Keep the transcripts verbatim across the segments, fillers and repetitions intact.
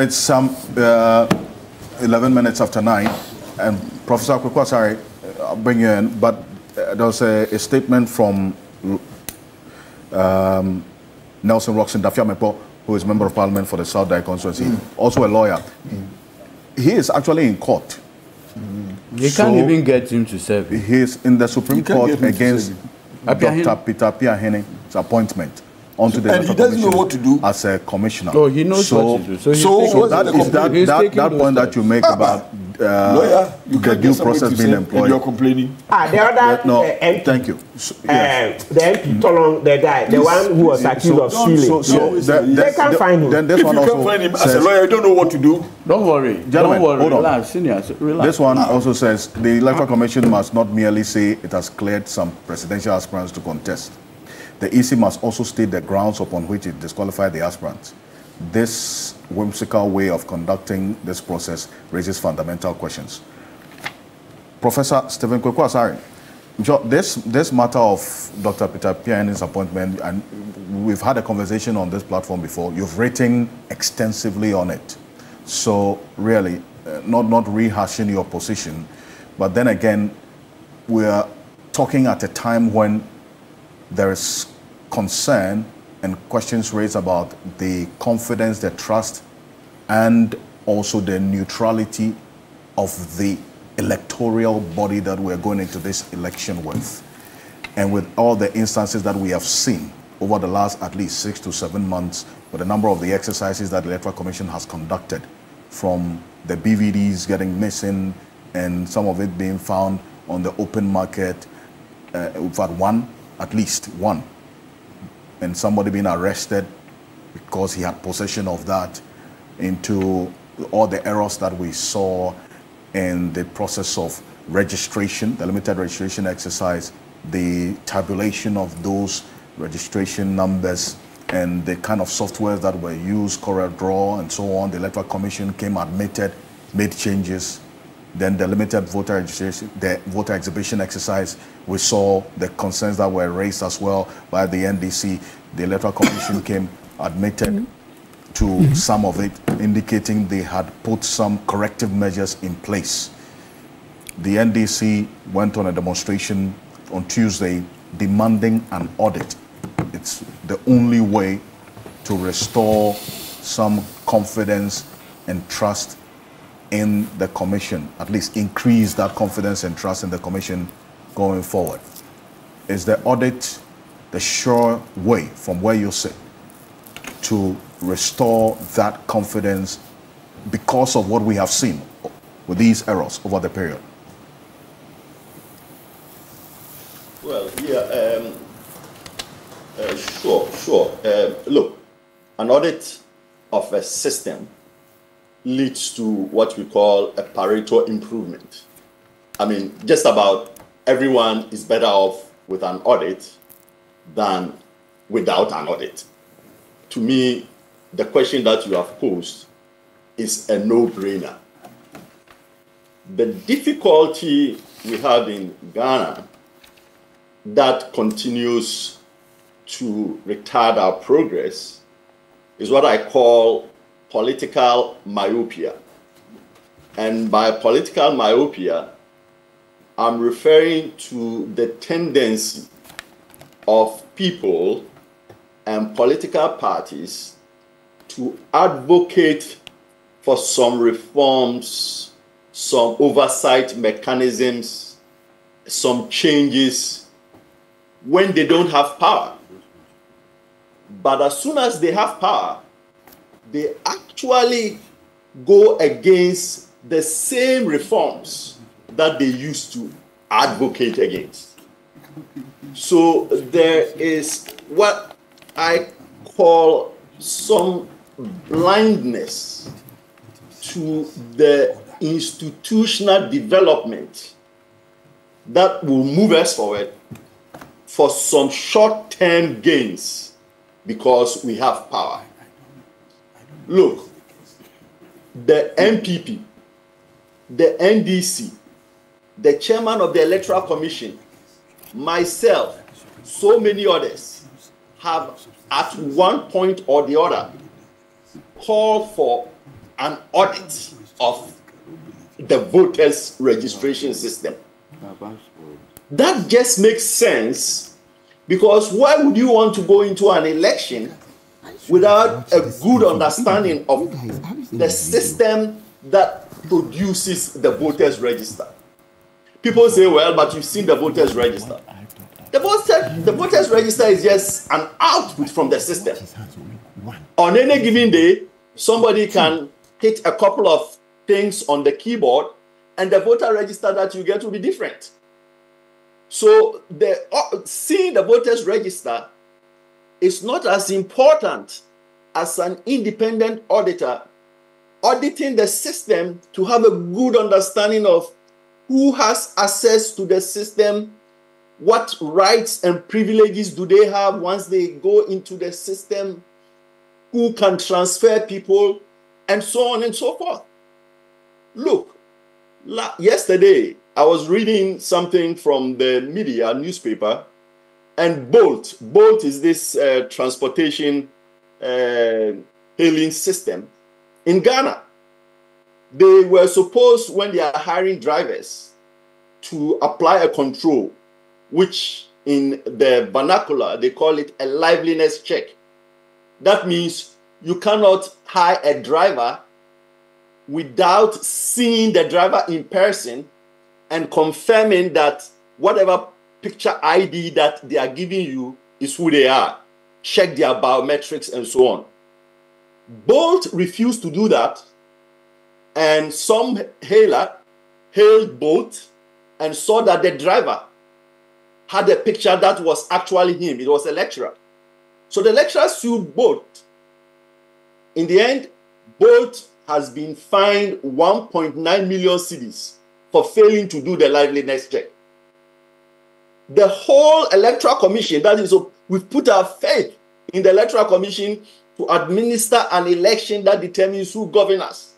It's some uh, eleven minutes after nine, and Professor Kwaku Asare, I'll bring you in, but uh, there was a, a statement from um, Nelson Roxin, Dafiamepo, who is Member of Parliament for the South Dai constituency, mm. also a lawyer. Mm. He is actually in court. Mm. You so can't even get him to serve. He is in the Supreme Court against Doctor Peter Appiahene's appointment. Onto the and he doesn't know what to do as a commissioner. No, he knows so, what to do. So, so, so that is that, that, that point that you make ah, about uh, lawyer, you the due process being employed. You're complaining. Ah, the other no, uh, M P. Thank you. So, yes. uh, the M P, Tolong, the guy, the one who was accused so, of stealing. So, so, yeah. so the, the, they can't the, find him. Then this if one you can't find him as a lawyer, you don't know what to do. Don't worry. Gentlemen, don't worry. Hold on. Relax, seniors, relax. This one also says the Electoral Commission must not merely say it has cleared some presidential aspirants to contest. The E C must also state the grounds upon which it disqualified the aspirants. This whimsical way of conducting this process raises fundamental questions. Professor Stephen Kwaku Asare, this, this matter of Doctor Peter Appiahene's appointment, and we've had a conversation on this platform before, you've written extensively on it. So really, not, not rehashing your position, but then again, we're talking at a time when there is concern and questions raised about the confidence, the trust, and also the neutrality of the electoral body that we're going into this election with. And with all the instances that we have seen over the last at least six to seven months, with a number of the exercises that the Electoral Commission has conducted, from the B V Ds getting missing and some of it being found on the open market, uh, we've had one, at least one, and somebody being arrested because he had possession of that, into all the errors that we saw in the process of registration, the limited registration exercise, the tabulation of those registration numbers, and the kind of softwares that were used, Corel Draw and so on. The Electoral Commission came, admitted, made changes. Then the limited voter registration, the voter exhibition exercise, we saw the concerns that were raised as well by the N D C. The Electoral Commission came, admitted to mm-hmm. some of it, indicating they had put some corrective measures in place. The N D C went on a demonstration on Tuesday demanding an audit. It's the only way to restore some confidence and trust in the commission, at least increase that confidence and trust in the commission going forward. Is the audit the sure way, from where you sit, to restore that confidence because of what we have seen with these errors over the period? Well, yeah, um, uh, sure, sure. Uh, look, an audit of a system leads to what we call a Pareto improvement. I mean, just about everyone is better off with an audit than without an audit. To me, the question that you have posed is a no-brainer. The difficulty we have in Ghana that continues to retard our progress is what I call political myopia. And by political myopia, I'm referring to the tendency of people and political parties to advocate for some reforms, some oversight mechanisms, some changes when they don't have power. But as soon as they have power, they actually go against the same reforms that they used to advocate against. So there is what I call some blindness to the institutional development that will move us forward for some short-term gains because we have power. Look, the N P P, the N D C, the chairman of the Electoral Commission, myself, so many others have at one point or the other called for an audit of the voters' registration system. That just makes sense, because why would you want to go into an election without a good understanding of the system that produces the voters' register? People say, well, but you've seen the voters' register. The voters, the voters' register is just an output from the system. On any given day, somebody can hit a couple of things on the keyboard, and the voter register that you get will be different. So the, uh, seeing the voters' register is not as important as an independent auditor auditing the system to have a good understanding of who has access to the system, what rights and privileges do they have once they go into the system, who can transfer people, and so on and so forth. Look, la yesterday I was reading something from the media newspaper, and BOLT, BOLT is this uh, transportation uh, hailing system in Ghana. They were supposed, when they are hiring drivers, to apply a control, which in the vernacular, they call it a liveliness check. That means you cannot hire a driver without seeing the driver in person and confirming that whatever picture I D that they are giving you is who they are. Check their biometrics and so on. BOLT refused to do that, and some hailer hailed BOLT and saw that the driver had a picture that was actually him. It was a lecturer. So the lecturer sued BOLT. In the end, BOLT has been fined one point nine million cedis for failing to do the liveliness check. The whole Electoral Commission, that is, we've put our faith in the Electoral Commission to administer an election that determines who governs us,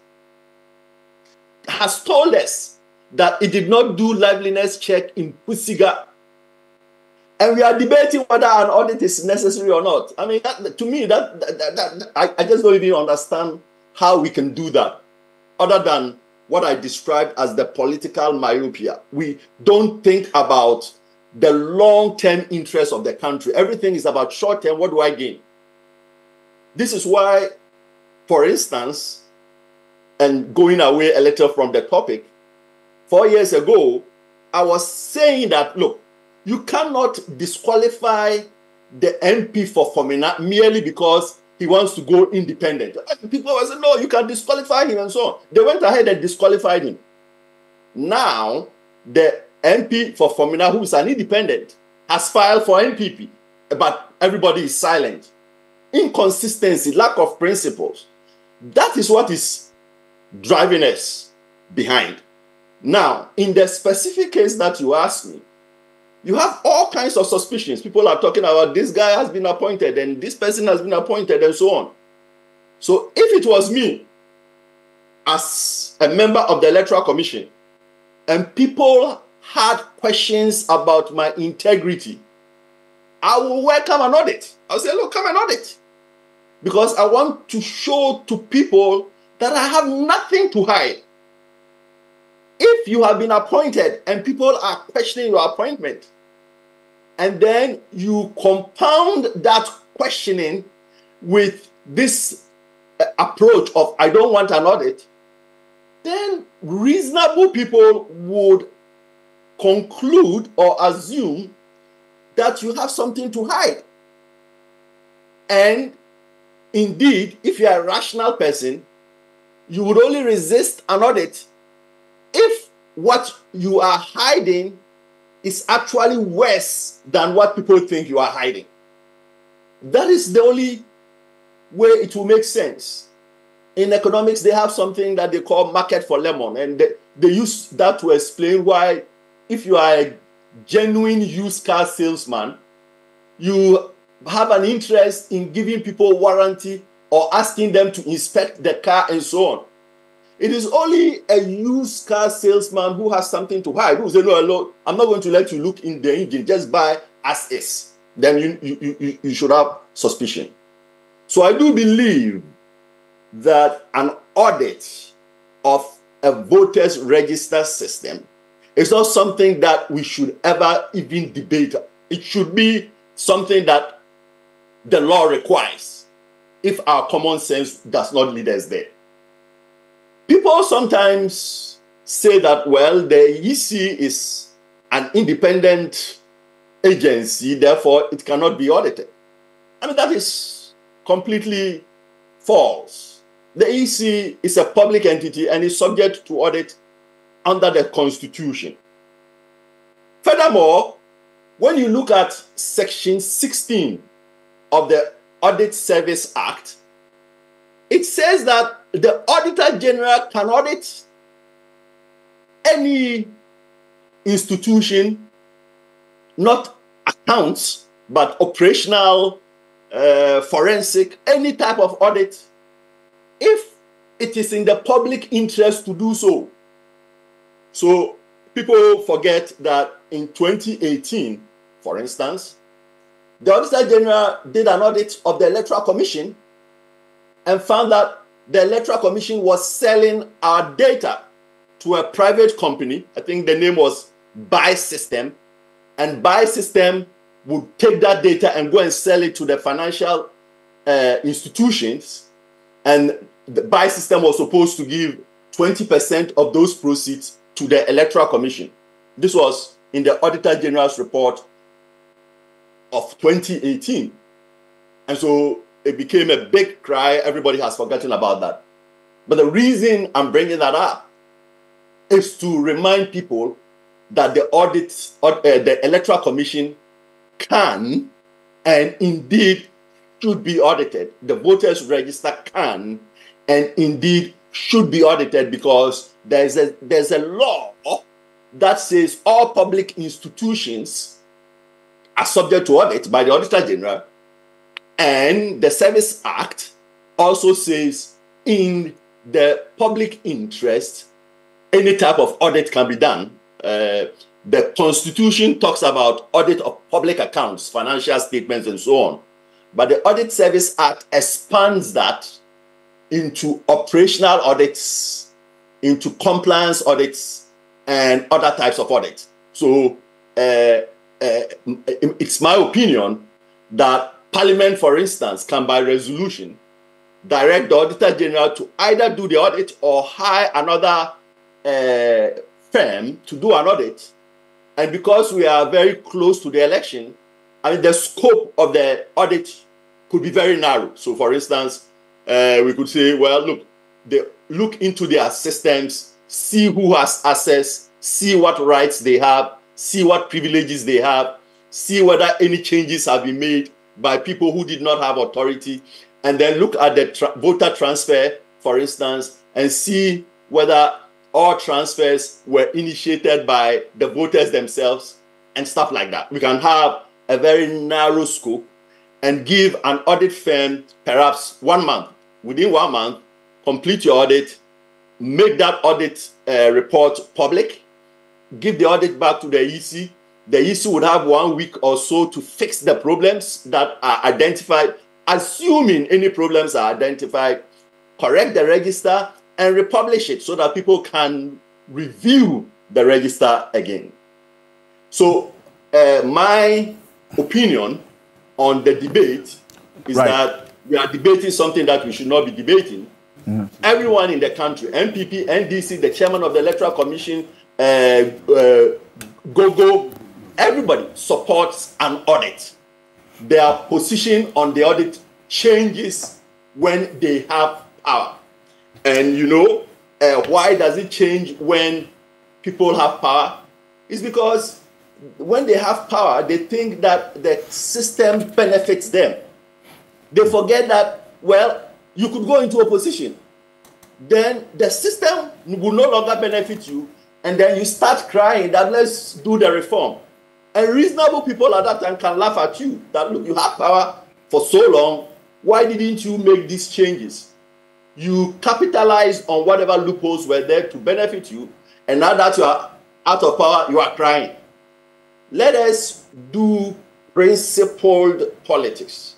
has told us that it did not do liveliness check in Pusiga. And we are debating whether an audit is necessary or not. I mean, that, to me, that, that, that, that I, I just don't even understand how we can do that, other than what I described as the political myopia. We don't think about the long-term interests of the country. Everything is about short-term. What do I gain? This is why, for instance, and going away a little from the topic, four years ago, I was saying that, look, you cannot disqualify the M P for Fomina merely because he wants to go independent. People were saying, no, you can disqualify him and so on. They went ahead and disqualified him. Now, the M P for Fomina, who is an independent, has filed for N P P, but everybody is silent. Inconsistency, lack of principles. That is what is driving us behind. Now, in the specific case that you asked me, you have all kinds of suspicions. People are talking about this guy has been appointed and this person has been appointed and so on. So if it was me as a member of the Electoral Commission and people had questions about my integrity, I will welcome an audit. I'll say, look, come and audit. Because I want to show to people that I have nothing to hide. If you have been appointed and people are questioning your appointment, and then you compound that questioning with this uh, approach of, I don't want an audit, then reasonable people would conclude or assume that you have something to hide. And indeed, if you are a rational person, you would only resist an audit if what you are hiding is actually worse than what people think you are hiding. That is the only way it will make sense. In economics, they have something that they call market for lemon, and they, they use that to explain why, if you are a genuine used car salesman, you have an interest in giving people warranty or asking them to inspect the car and so on. It is only a used car salesman who has something to hide, who says, no, no, I'm not going to let you look in the engine, just buy as is. Then you, you, you, you should have suspicion. So I do believe that an audit of a voter's register system is not something that we should ever even debate. It should be something that the law requires if our common sense does not lead us there. People sometimes say that, well, the E C is an independent agency, therefore it cannot be audited. I mean, that is completely false. The E C is a public entity and is subject to audit under the Constitution. Furthermore, when you look at Section sixteen of the Audit Service Act, it says that the Auditor General can audit any institution, not accounts, but operational, uh, forensic, any type of audit, if it is in the public interest to do so. So people forget that in twenty eighteen, for instance, the Auditor General did an audit of the Electoral Commission and found that the Electoral Commission was selling our data to a private company. I think the name was Buy System. And Buy System would take that data and go and sell it to the financial uh, institutions. And the Buy System was supposed to give twenty percent of those proceeds to the Electoral Commission. This was in the Auditor General's report of twenty eighteen. And so it became a big cry. Everybody has forgotten about that. But the reason I'm bringing that up is to remind people that the audit, uh, the Electoral Commission can and indeed should be audited. The voters register can and indeed should be audited, because there's a, there's a law that says all public institutions are subject to audit by the Auditor General. And the Service Act also says in the public interest, any type of audit can be done. Uh, the Constitution talks about audit of public accounts, financial statements, and so on. But the Audit Service Act expands that into operational audits, into compliance audits, and other types of audits. So uh, uh, it's my opinion that Parliament, for instance, can by resolution direct the Auditor General to either do the audit or hire another uh, firm to do an audit. And because we are very close to the election, I mean, the scope of the audit could be very narrow. So, for instance, uh, we could say, well, look, they look into their systems, see who has access, see what rights they have, see what privileges they have, see whether any changes have been made by people who did not have authority, and then look at the tra voter transfer, for instance, and see whether all transfers were initiated by the voters themselves and stuff like that. We can have a very narrow scope and give an audit firm perhaps one month. Within one month, complete your audit, make that audit uh, report public, give the audit back to the E C. The E C would have one week or so to fix the problems that are identified, assuming any problems are identified, correct the register, and republish it so that people can review the register again. So uh, my opinion on the debate is right. that we are debating something that we should not be debating. Mm. Everyone in the country, N P P, N D C, the chairman of the Electoral Commission, uh, uh, Gogo, everybody supports an audit. Their position on the audit changes when they have power. And you know, uh, why does it change when people have power? It's because when they have power, they think that the system benefits them. They forget that, well, you could go into opposition. Then the system will no longer benefit you. And then you start crying that let's do the reform. And reasonable people at that time can laugh at you. That look, you have power for so long. Why didn't you make these changes? You capitalized on whatever loopholes were there to benefit you. And now that you are out of power, you are crying. Let us do principled politics.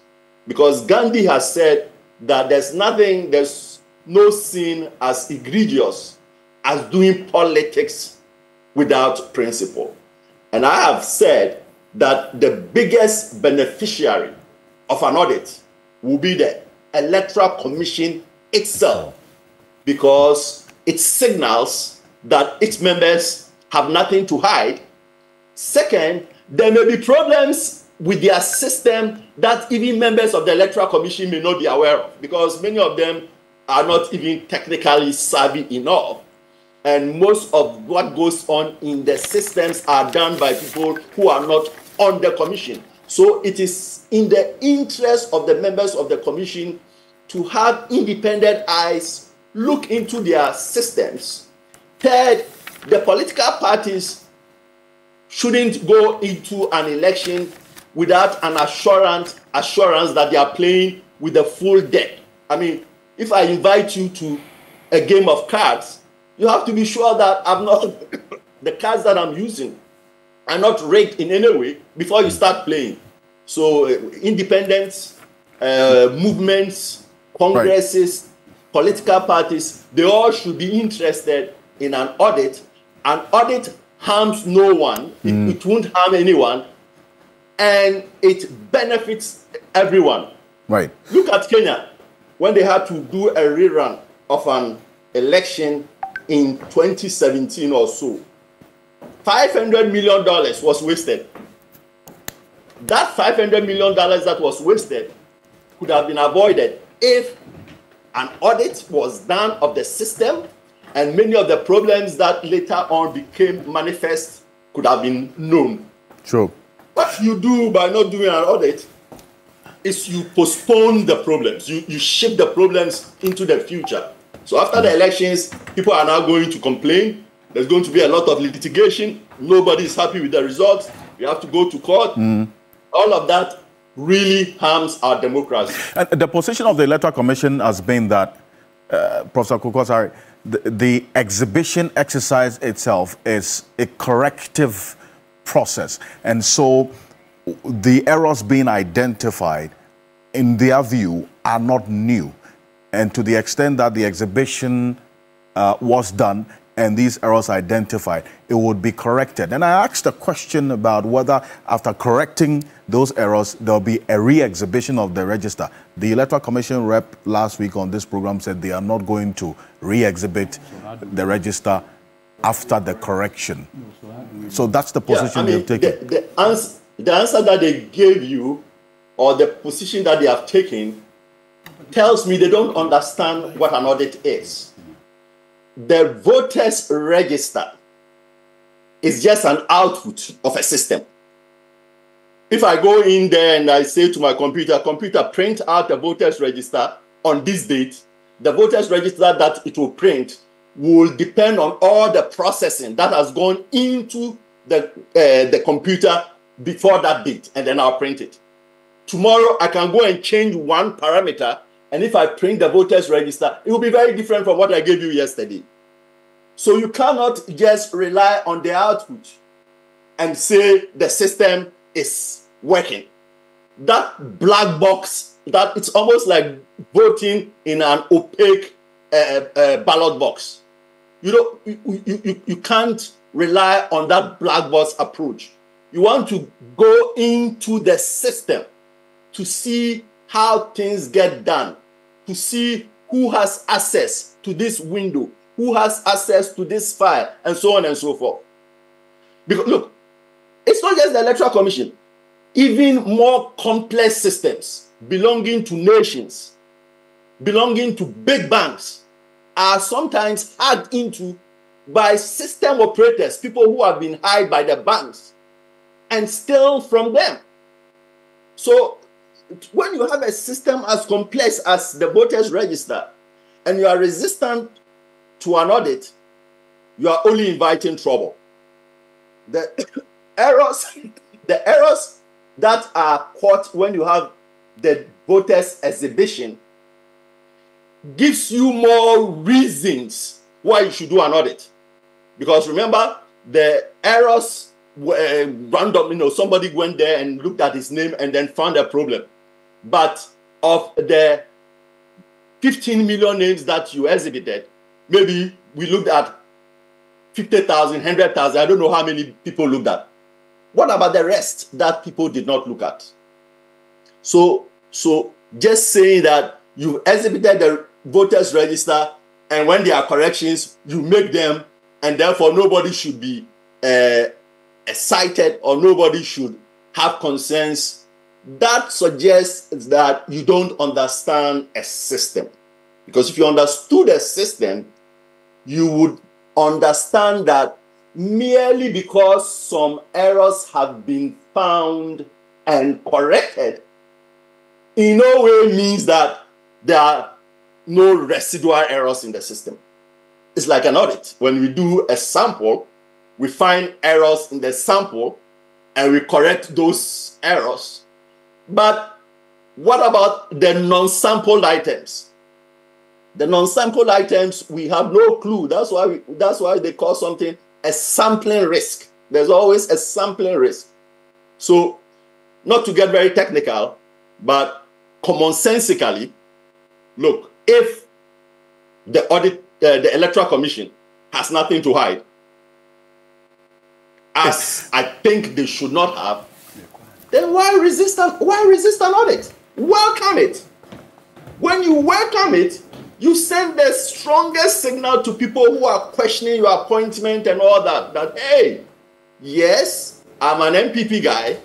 Because Gandhi has said that there's nothing, there's no sin as egregious as doing politics without principle. And I have said that the biggest beneficiary of an audit will be the Electoral Commission itself, because it signals that its members have nothing to hide. Second, there may be problems with their system that even members of the Electoral Commission may not be aware of, because many of them are not even technically savvy enough. And most of what goes on in the systems are done by people who are not on the commission. So it is in the interest of the members of the commission to have independent eyes look into their systems. Third, the political parties shouldn't go into an election without an assurance, assurance that they are playing with the full deck. I mean, if I invite you to a game of cards, you have to be sure that I'm not the cards that I'm using are not rigged in any way before you start playing. So, uh, independence, uh, movements, congresses, right. Political parties, they all should be interested in an audit. An audit harms no one. Mm. It, it won't harm anyone. And it benefits everyone. Right. Look at Kenya. When they had to do a rerun of an election in twenty seventeen or so, five hundred million dollars was wasted. That five hundred million dollars that was wasted could have been avoided if an audit was done of the system, and many of the problems that later on became manifest could have been known. True. What you do by not doing an audit is you postpone the problems. You, you shift the problems into the future. So after the elections, people are now going to complain. There's going to be a lot of litigation. Nobody is happy with the results. You have to go to court. Mm. All of that really harms our democracy. And the position of the Electoral Commission has been that, uh, Professor Kwaku Asare, the, the exhibition exercise itself is a corrective process. And so the errors being identified, in their view, are not new. And to the extent that the exhibition uh, was done, and these errors identified, it would be corrected. And I asked a question about whether after correcting those errors, there'll be a re-exhibition of the register. The Electoral Commission rep last week on this program said they are not going to re-exhibit the register after the correction. So that's the position yeah, I mean, they've taken. The, the, ans the answer that they gave you, or the position that they have taken, tells me they don't understand what an audit is. The voters' register is just an output of a system. If I go in there and I say to my computer, computer, print out the voters' register on this date, the voters' register that it will print will depend on all the processing that has gone into the, uh, the computer before that date, and then I'll print it. Tomorrow, I can go and change one parameter, and if I print the voters' register, it will be very different from what I gave you yesterday. So you cannot just rely on the output and say the system is working. That black box, that it's almost like voting in an opaque uh, uh, ballot box. You don't, you, you, you can't rely on that black box approach. You want to go into the system to see how things get done, to see who has access to this window, who has access to this file, and so on and so forth. Because look, it's not just the Electoral Commission. Even more complex systems belonging to nations, belonging to big banks, are sometimes hacked into by system operators, people who have been hired by the banks, and steal from them. So when you have a system as complex as the voters' register and you are resistant to an audit, you are only inviting trouble. The errors, the errors that are caught when you have the voters' exhibition gives you more reasons why you should do an audit. Because remember, the errors were random. You know, somebody went there and looked at his name and then found a problem. But of the fifteen million names that you exhibited, maybe we looked at fifty thousand, one hundred thousand. I don't know how many people looked at. What about the rest that people did not look at? So, so just saying that you exhibited the voters register and when there are corrections, you make them, and therefore nobody should be uh, excited or nobody should have concerns, that suggests that you don't understand a system. Because if you understood a system, you would understand that merely because some errors have been found and corrected, in no way means that there are no residual errors in the system. It's like an audit. When we do a sample, we find errors in the sample and we correct those errors. But what about the non-sampled items? The non-sampled items, we have no clue. That's why, we, that's why they call something a sampling risk. There's always a sampling risk. So, not to get very technical, but commonsensically, look, if the audit, uh, the Electoral Commission has nothing to hide, as I think they should not have, then why resist an, why resist an audit? Welcome it. When you welcome it, you send the strongest signal to people who are questioning your appointment and all that, that, hey, yes, I'm an N P P guy,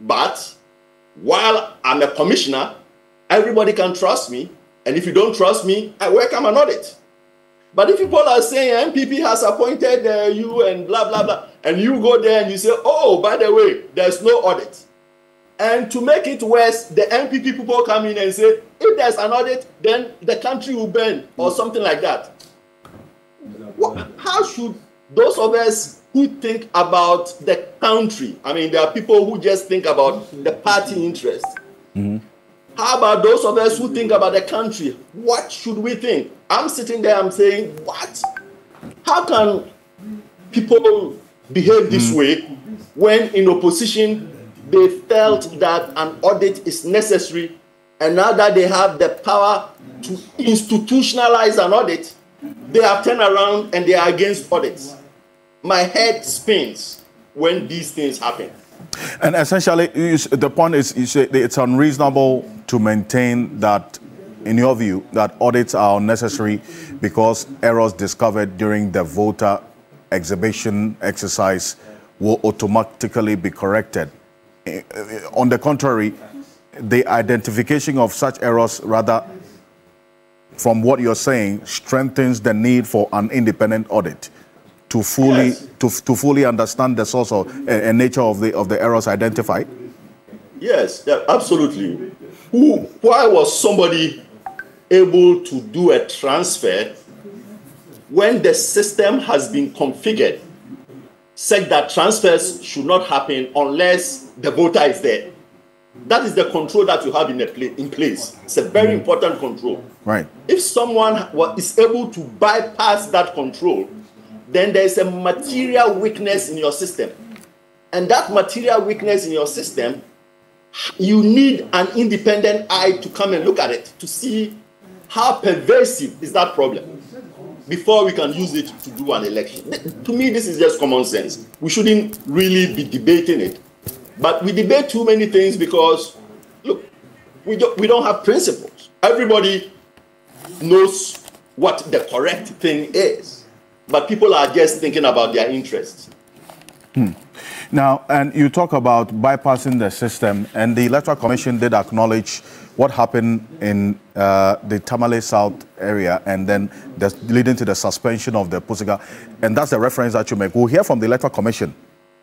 but while I'm a commissioner, everybody can trust me. And if you don't trust me, I welcome an audit. But if people are saying N P P has appointed uh, you and blah, blah, blah, and you go there and you say, oh, by the way, there's no audit. And to make it worse, the N P P people come in and say, if there's an audit, then the country will burn or something like that. What, how should those of us who think about the country, I mean, there are people who just think about the party interest. Mm-hmm. How about those of us who think about the country? What should we think? I'm sitting there, I'm saying, what? How can people behave this way when in opposition they felt that an audit is necessary, and now that they have the power to institutionalize an audit, they have turned around and they are against audits? My head spins when these things happen. And essentially, the point is, you say it's unreasonable to maintain that, in your view, that audits are unnecessary because errors discovered during the voter exhibition exercise will automatically be corrected. On the contrary, the identification of such errors, rather, from what you're saying, strengthens the need for an independent audit to fully yes. to, to fully understand the source of, uh, and nature of the of the errors identified. Yes, yeah, absolutely. Who, why was somebody able to do a transfer when the system has been configured said that transfers should not happen unless the voter is there? That is the control that you have in, a pla in place. It's a very mm. important control. Right. If someone is able to bypass that control, then there is a material weakness in your system. And that material weakness in your system, you need an independent eye to come and look at it, to see how pervasive is that problem before we can use it to do an election. To me, this is just common sense. We shouldn't really be debating it. But we debate too many things because, look, we don't, we don't have principles. Everybody knows what the correct thing is. But people are just thinking about their interests. Hmm. Now, and you talk about bypassing the system, and the Electoral Commission did acknowledge what happened in uh, the Tamale South area, and then that's leading to the suspension of the Pusiga. And that's the reference that you make. We'll hear from the Electoral Commission,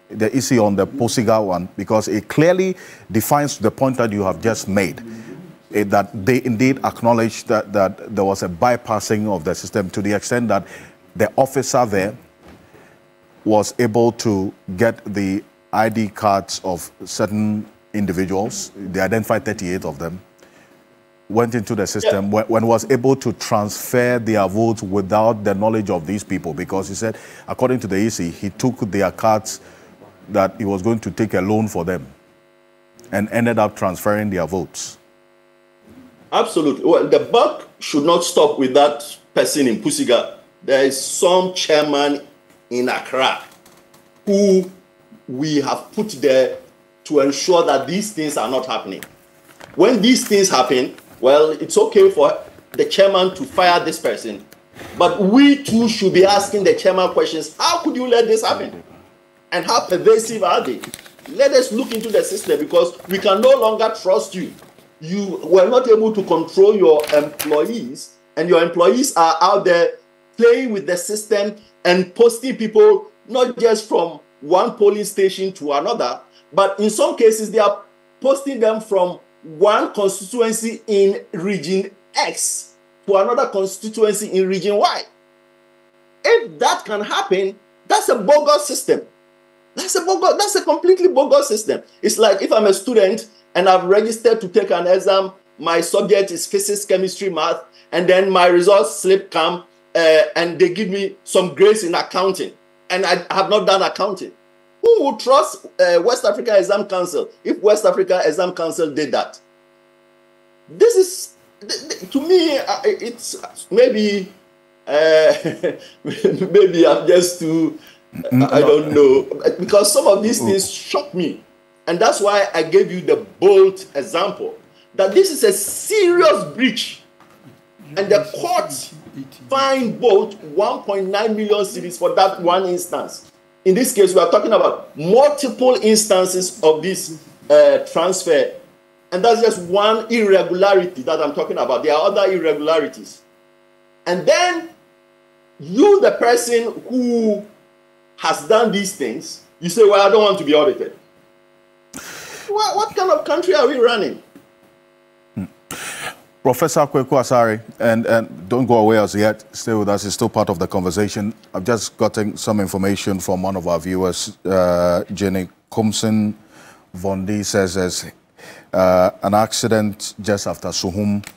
the issue on the Pusiga one, because it clearly defines the point that you have just made, that they indeed acknowledged that, that there was a bypassing of the system to the extent that the officer there was able to get the I D cards of certain individuals. They identified thirty-eight of them, went into the system, yeah. when was able to transfer their votes without the knowledge of these people, because he said, according to the E C, he took their cards that he was going to take a loan for them and ended up transferring their votes. Absolutely. Well, the buck should not stop with that person in Pusiga. There is some chairman in Accra who we have put there to ensure that these things are not happening. When these things happen, well, it's okay for the chairman to fire this person, but we too should be asking the chairman questions. How could you let this happen? And how pervasive are they? Let us look into the system, because we can no longer trust you. You were not able to control your employees, and your employees are out there playing with the system and posting people not just from one polling station to another, but in some cases they are posting them from one constituency in region X to another constituency in region Y. If that can happen, that's a bogus system. That's a bogus, that's a completely bogus system. It's like if I'm a student and I've registered to take an exam, my subject is physics, chemistry, math, and then my results slip come uh, and they give me some grades in accounting, and I have not done accounting. Who would trust uh, West Africa Exam Council if West Africa Exam Council did that? This is, to me, it's maybe, uh, maybe I'm just too, I don't know, because some of these things shock me. And that's why I gave you the bold example, that this is a serious breach. And the court fined BOLT one point nine million cedis for that one instance. In this case, we are talking about multiple instances of this uh, transfer. And that's just one irregularity that I'm talking about. There are other irregularities. And then you, the person who has done these things, you say, well, I don't want to be audited. Well, what kind of country are we running? Hmm. Professor Kwaku Asare, and, and don't go away as yet, stay with us, it's still part of the conversation. I've just gotten some information from one of our viewers, uh, Jenny Compson Vondi says, uh, an accident just after Suhum,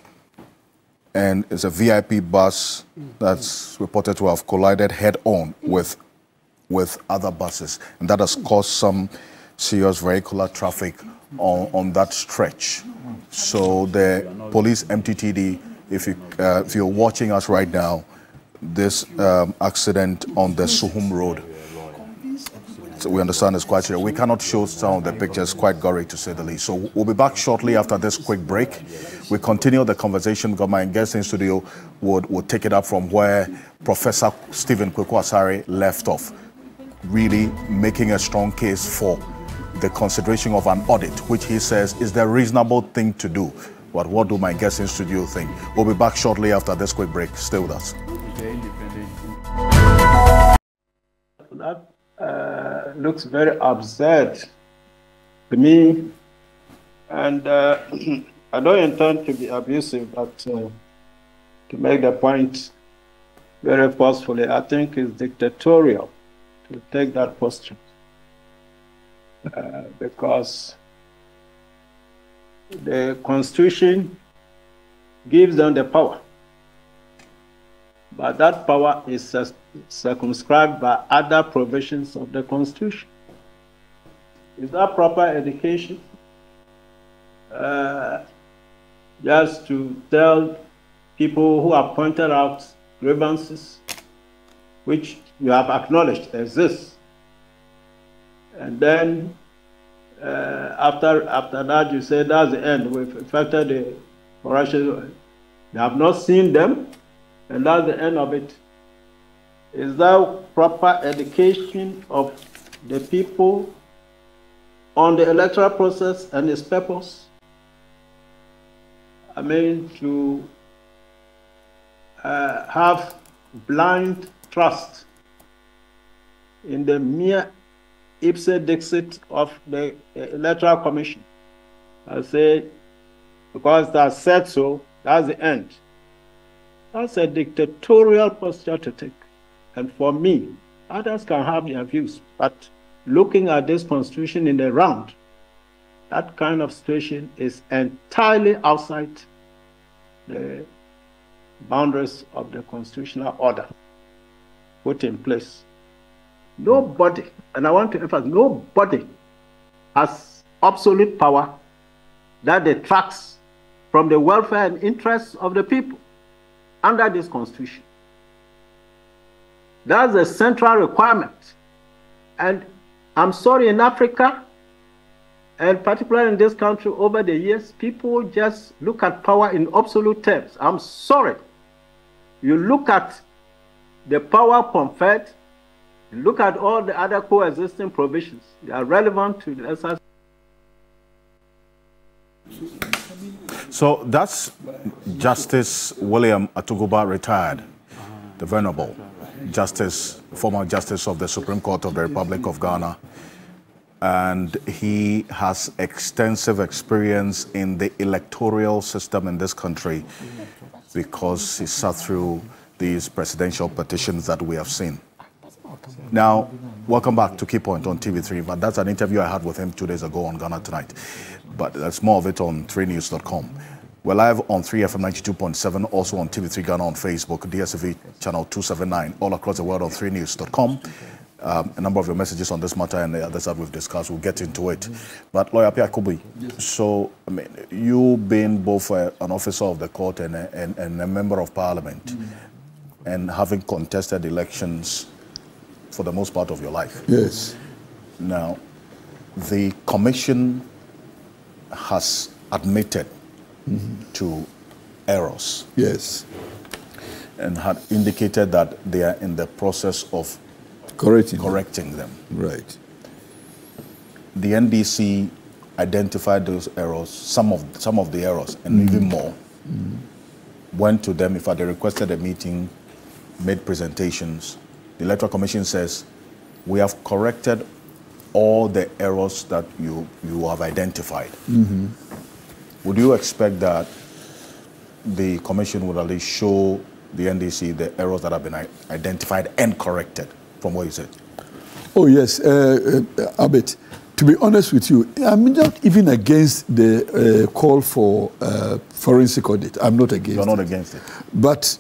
and it's a V I P bus that's reported to have collided head-on with, with other buses, and that has caused some serious vehicular traffic on, on that stretch. So the police M T T D, if, you, uh, if you're watching us right now, this um, accident on the Suhum Road, so we understand it's quite serious. We cannot show some of the pictures, quite gory to say the least. So we'll be back shortly after this quick break. We continue the conversation because my guest in studio would, would take it up from where Professor Stephen Kwaku Asare left off, really making a strong case for the consideration of an audit, which he says is the reasonable thing to do. But what do my guests in studio think? We'll be back shortly after this quick break. Stay with us. That uh, looks very absurd to me, and uh, I don't intend to be abusive, but uh, to make the point very forcefully, I think it's dictatorial to take that posture. Uh, because the Constitution gives them the power, but that power is uh, circumscribed by other provisions of the Constitution. Is that proper education? Uh, just to tell people who have pointed out grievances, which you have acknowledged exists, and then uh, after after that you say that's the end. We've affected the corruption. You have not seen them, and that's the end of it. Is that proper education of the people on the electoral process and its purpose? I mean, to uh, have blind trust in the mere ipse dixit of the Electoral Commission. I say, because that said so, that's the end. That's a dictatorial posture to take. And for me, others can have their views, but looking at this Constitution in the round, that kind of situation is entirely outside the boundaries of the constitutional order put in place. Nobody, and I want to emphasize, nobody has absolute power that detracts from the welfare and interests of the people under this constitution. That's a central requirement. And I'm sorry, in Africa, and particularly in this country over the years, people just look at power in absolute terms. I'm sorry. You look at the power conferred, you look at all the other coexisting provisions. They are relevant to the S R C. So that's Justice William Atuguba, retired, the Venerable Justice, former Justice of the Supreme Court of the Republic of Ghana. And he has extensive experience in the electoral system in this country because he sat through these presidential petitions that we have seen. Now, welcome back to Key Point on T V three, but that's an interview I had with him two days ago on Ghana Tonight. But that's more of it on three news dot com. We're live on three F M ninety-two point seven, also on T V three Ghana on Facebook, D S T V channel two seventy-nine, all across the world on three news dot com. Um, a number of your messages on this matter and the others that we've discussed, we'll get into it. But Lawyer Appiahene, yes. So, I mean, you've been both uh, an officer of the court and a, and, and a member of parliament, mm-hmm. and having contested elections for the most part of your life. Yes. Now, the commission has admitted mm-hmm. to errors. Yes. And had indicated that they are in the process of Correcting, correcting them. them. Right. The N D C identified those errors, some of some of the errors, and mm-hmm. even more. Mm-hmm. Went to them. In fact, they requested a meeting, made presentations. The Electoral Commission says, we have corrected all the errors that you, you have identified. Mm-hmm. Would you expect that the Commission would at least show the N D C the errors that have been identified and corrected? From what you said. Oh yes, uh, uh, Abed. To be honest with you, I'm not even against the uh, call for uh, forensic audit. I'm not against. You're not it. against it. But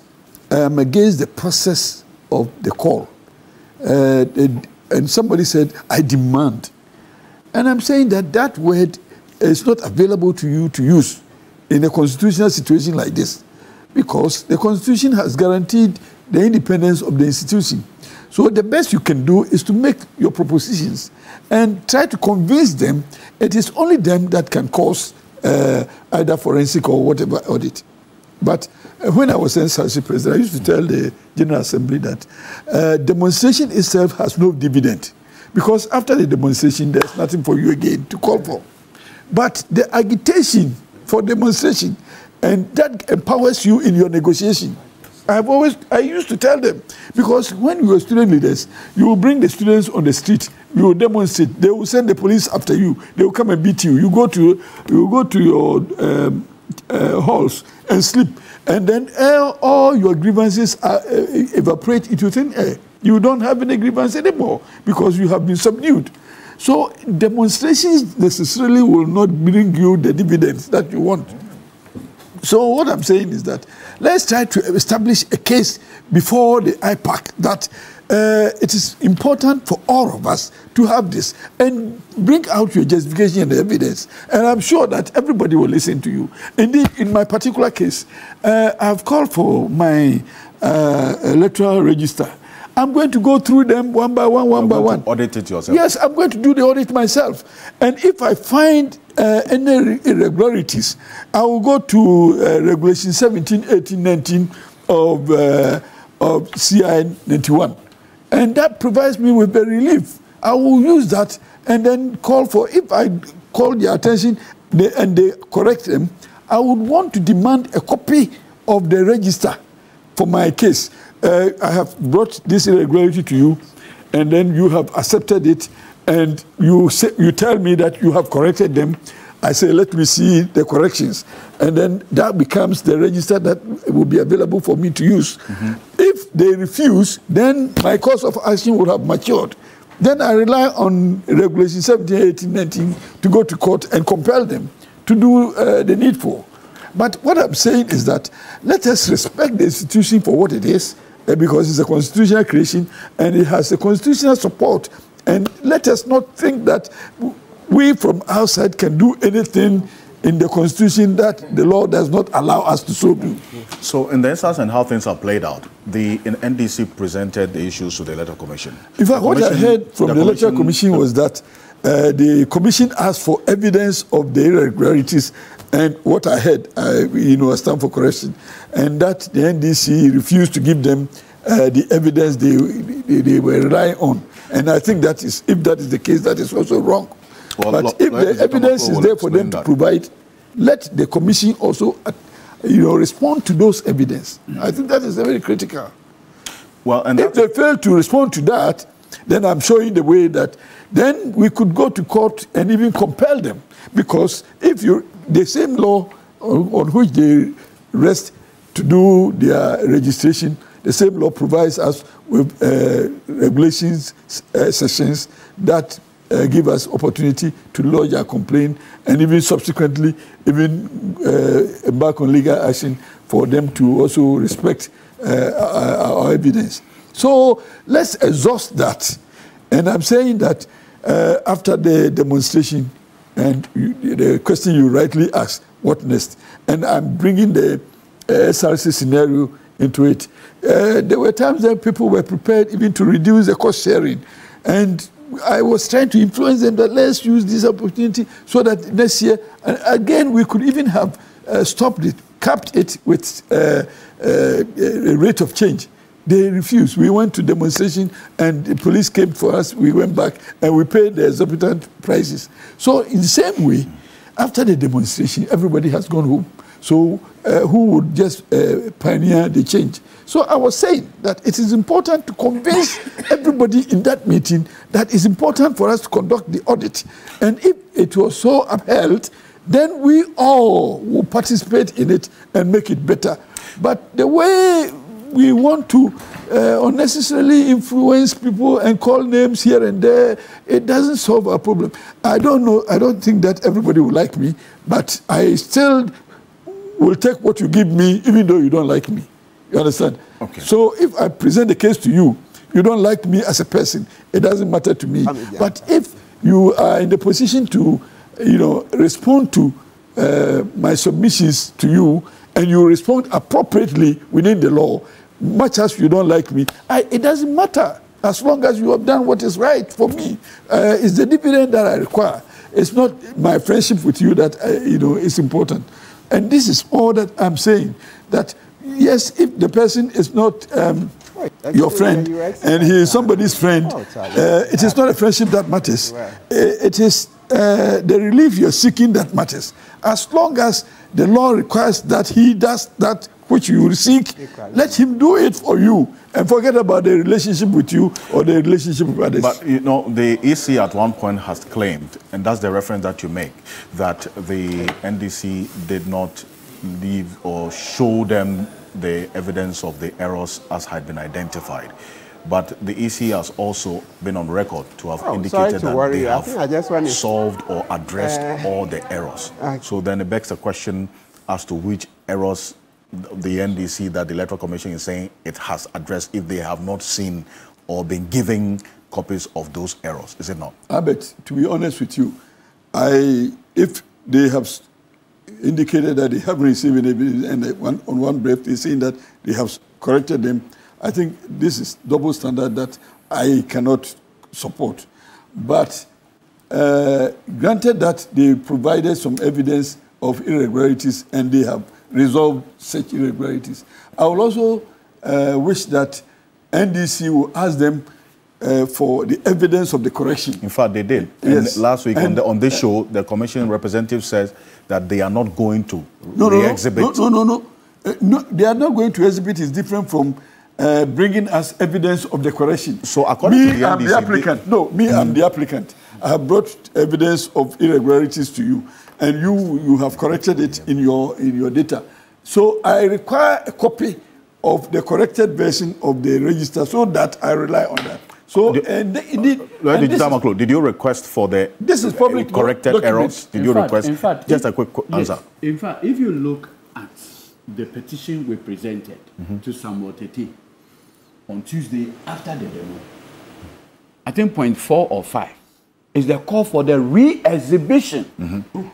I'm against the process of the call. Uh, and, and somebody said, "I demand," and I'm saying that that word is not available to you to use in a constitutional situation like this, because the Constitution has guaranteed the independence of the institution. So the best you can do is to make your propositions and try to convince them it is only them that can cause uh, either forensic or whatever audit. But uh, when I was S R C president, I used to tell the General Assembly that uh, demonstration itself has no dividend, because after the demonstration, there's nothing for you again to call for. But the agitation for demonstration, and that empowers you in your negotiation. I've always, I used to tell them, because when we were student leaders, you will bring the students on the street, you will demonstrate, they will send the police after you, they will come and beat you. You go to, you go to your um, uh, halls and sleep, and then uh, all your grievances are, uh, evaporate into thin air. You don't have any grievance anymore, because you have been subdued. So demonstrations necessarily will not bring you the dividends that you want. So what I'm saying is that let's try to establish a case before the I PAC that uh, it is important for all of us to have this, and bring out your justification and evidence. And I'm sure that everybody will listen to you. Indeed, in my particular case, uh, I've called for my uh, electoral register. I'm going to go through them one by one, one by one. Audit it yourself? Yes, I'm going to do the audit myself. And if I find uh, any irregularities, I will go to uh, Regulation seventeen, eighteen, nineteen of, uh, of C I ninety-one. And that provides me with the relief. I will use that and then call for, if I call their attention they, and they correct them, I would want to demand a copy of the register for my case. Uh, I have brought this irregularity to you, and then you have accepted it, and you say, you tell me that you have corrected them. I say, let me see the corrections, and then that becomes the register that will be available for me to use. Mm-hmm. If they refuse, then my course of action would have matured. Then I rely on Regulation seventeen, eighteen, nineteen to go to court and compel them to do uh, the needful. But what I'm saying is that let us respect the institution for what it is, because it's a constitutional creation and it has a constitutional support, and let us not think that we from outside can do anything in the Constitution that the law does not allow us to so do. So in the instance and how things are played out, the in N D C presented the issues to the Electoral Commission. In fact, what I heard from the, the Electoral Commission was that uh, the Commission asked for evidence of the irregularities, and what I heard, I, you know, I stand for correction, and that the N D C refused to give them uh, the evidence they, they, they were relying on. And I think that is, if that is the case, that is also wrong. Well, but if the evidence is there for them to provide, let the Commission also, you know, respond to those evidence. Mm-hmm. I think that is very critical. Well, and if they fail to respond to that, then I'm showing the way that then we could go to court and even compel them, because if you the same law on, on which they rest to do their registration, the same law provides us with uh, regulations uh, sessions that. Uh, give us opportunity to lodge a complaint and even subsequently even uh, embark on legal action for them to also respect uh, our, our evidence. So let's exhaust that. And I'm saying that uh, after the demonstration and you, the question you rightly asked, what next? And I'm bringing the uh, S R C scenario into it. Uh, there were times that people were prepared even to reduce the cost sharing, and I was trying to influence them that let's use this opportunity so that next year, and again, we could even have uh, stopped it, capped it with uh, uh, a rate of change. They refused. We went to demonstration and the police came for us. We went back and we paid the exorbitant prices. So in the same way, after the demonstration, everybody has gone home. So uh, who would just uh, pioneer the change? So I was saying that it is important to convince everybody in that meeting that it's important for us to conduct the audit. And if it was so upheld, then we all will participate in it and make it better. But the way we want to uh, unnecessarily influence people and call names here and there, it doesn't solve our problem. I don't know, I don't think that everybody will like me, but I still will take what you give me, even though you don't like me. You understand? Okay. So if I present the case to you, you don't like me as a person, it doesn't matter to me. I mean, yeah. But if you are in the position to, you know, respond to uh, my submissions to you, and you respond appropriately within the law, much as you don't like me, I, it doesn't matter, as long as you have done what is right for me. Uh, it's the dividend that I require. It's not my friendship with you that, uh, you know, is important. And this is all that I'm saying, that yes, if the person is not um, your friend and he is somebody's friend, uh, it is not a friendship that matters. It is uh, the relief you're seeking that matters. As long as the law requires that he does that which you seek, let him do it for you and forget about the relationship with you or the relationship with others. But, you know, the E C at one point has claimed, and that's the reference that you make, that the N D C did not leave or show them the evidence of the errors as had been identified. But the E C has also been on record to have oh, indicated to that they you. have I I just want solved or addressed uh, all the errors. Uh, so then it begs the question as to which errors the N D C that the Electoral Commission is saying it has addressed, if they have not seen or been given copies of those errors, is it not? Abed, to be honest with you, I if they have indicated that they haven't received evidence, and one, on one breath they're saying that they have corrected them, I think this is double standard that I cannot support. But uh, granted that they provided some evidence of irregularities and they have resolve such irregularities, I will also uh, wish that N D C will ask them uh, for the evidence of the correction. In fact, they did. Yes. And last week and on, the, on this show, the Commission representative says that they are not going to no, re-exhibit. No, no, no, no, no. Uh, no. They are not going to exhibit is different from uh, bringing us evidence of the correction. So according me, to the N D C... Me, I'm the applicant. They, no, me, mm. I'm the applicant. I have brought evidence of irregularities to you, and you, you have corrected it in your, in your data. So I require a copy of the corrected version of the register so that I rely on that. So, did, and indeed... Uh, and did, is, did you request for the this is public corrected document. errors? Did in you fact, request? In fact, just if, a quick answer. Yes, in fact, if you look at the petition we presented mm-hmm. to Samuel Tettey on Tuesday after the demo, I think point four or five is the call for the re-exhibition mm-hmm.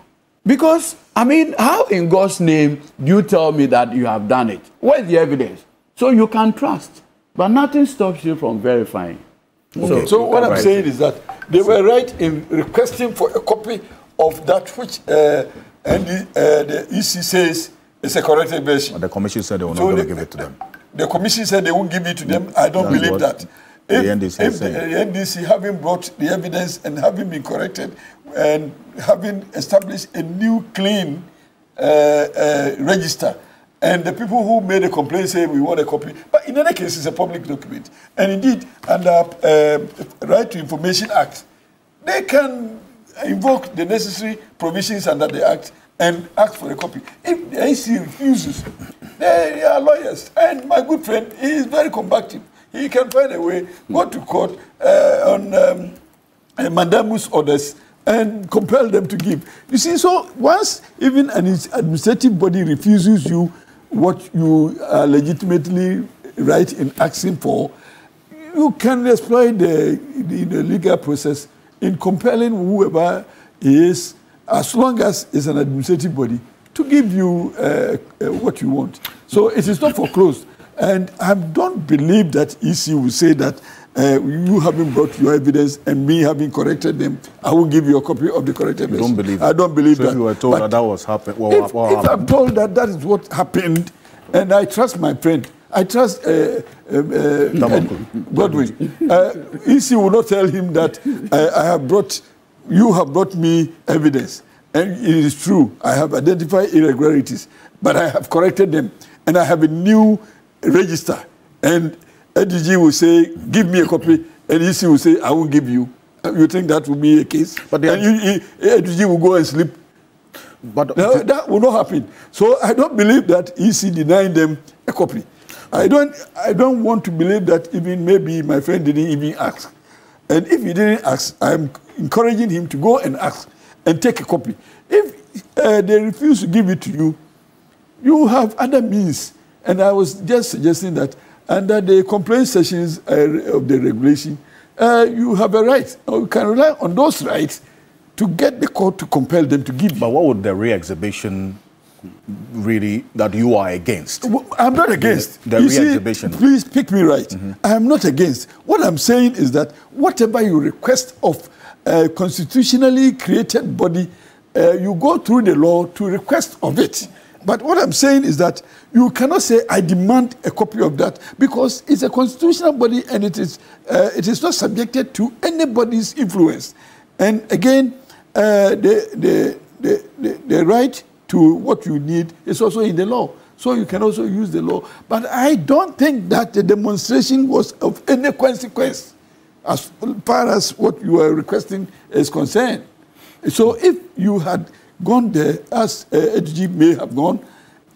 Because, I mean, how in God's name do you tell me that you have done it? Where's the evidence? So you can trust, but nothing stops you from verifying. Okay. So, so what I'm saying it. is that they so, were right in requesting for a copy of that which uh, and the, uh, the E C says is a corrected version. The commission said they were so not going to give it to them. The commission said they won't give it to them. I don't That's believe that. If the N D C, if the, the N D C, having brought the evidence and having been corrected and having established a new clean uh, uh, register, and the people who made a complaint say we want a copy, but in any case, it's a public document. And indeed, under uh, Right to Information Act, they can invoke the necessary provisions under the Act and ask for a copy. If the I C refuses, they are lawyers. And my good friend, he is very combative. He can find a way, go to court uh, on um, mandamus orders and compel them to give. You see, so once even an administrative body refuses you what you are legitimately right in asking for, you can exploit the, the, the legal process in compelling whoever is, as long as it's an administrative body, to give you uh, uh, what you want. So it is not foreclosed. And I don't believe that E C will say that uh, you haven't brought your evidence and me having corrected them, I will give you a copy of the corrected list. Don't believe I don't believe so that. You were told but that that was happen well, if, well, if happened. If I'm told that that is what happened, and I trust my friend, I trust uh, uh, uh, Godwin, uh, E C will not tell him that I, I have brought, you have brought me evidence. And it is true, I have identified irregularities, but I have corrected them, and I have a new register, and A D G will say, give me a copy, and E C will say, I won't give you. You think that will be a case? But and you, A D G will go and sleep. But no, that will not happen. So I don't believe that E C denied them a copy. I don't, I don't want to believe that even maybe my friend didn't even ask. And if he didn't ask, I'm encouraging him to go and ask and take a copy. If uh, they refuse to give it to you, you have other means. And I was just suggesting that under the complaint sessions uh, of the regulation, uh, you have a right, or you can rely on those rights to get the court to compel them to give. But what would the re-exhibition really that you are against? I'm not against. The, the re-exhibition. Please pick me right. Mm-hmm. I am not against. What I'm saying is that whatever you request of a constitutionally created body, uh, you go through the law to request of it. But what I'm saying is that you cannot say, I demand a copy of that, because it's a constitutional body and it is, uh, it is not subjected to anybody's influence. And again, uh, the, the, the, the right to what you need is also in the law. So you can also use the law. But I don't think that the demonstration was of any consequence as far as what you are requesting is concerned. So if you had gone there, as uh, Edjei may have gone,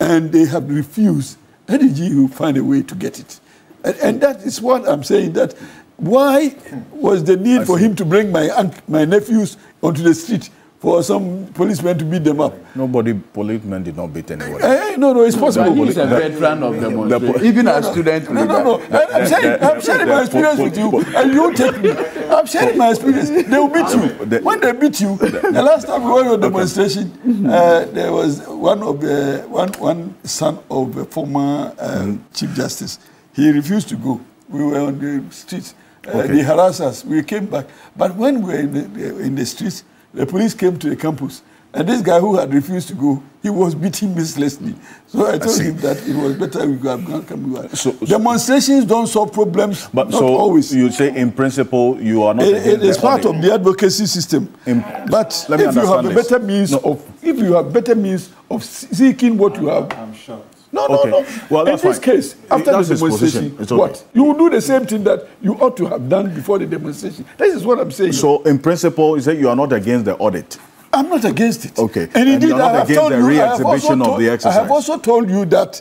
and they have refused, Edjei will find a way to get it. And, and that is what I'm saying, that why was the need I for see. him to bring my, my nephews onto the street for some policemen to beat them up? Nobody, policemen did not beat anyone. Uh, no, no, it's possible. He's a veteran of demonstration. Even no, no. a student. No, no, no. no. I'm sharing, I'm sharing my experience with you, and you take me. I'm sharing my experience. They will beat you. When they beat you, the last time we went to a demonstration, uh, there was one of the one one son of a former uh, chief justice. He refused to go. We were on the streets. Uh, okay. They harassed us. We came back, but when we were in the, in the streets, the police came to the campus, and this guy who had refused to go, he was beating mercilessly. So I told I him that it was better we go Afghanistan. So, so demonstrations don't solve problems, but not so always. You say in principle you are not. It, it is part of the advocacy system. In, but let me if you have a better means no. of, if you have better means of seeking what I'm, you have, I'm sure. No, no, okay. no. Well, that's in this fine. case, after that's the demonstration, okay. what? You will do the same thing that you ought to have done before the demonstration. This is what I'm saying. So, in principle, you say you are not against the audit. I'm not against it. Okay. And, and indeed, you are not I have against the re-exhibition of the exercise. I have also told you that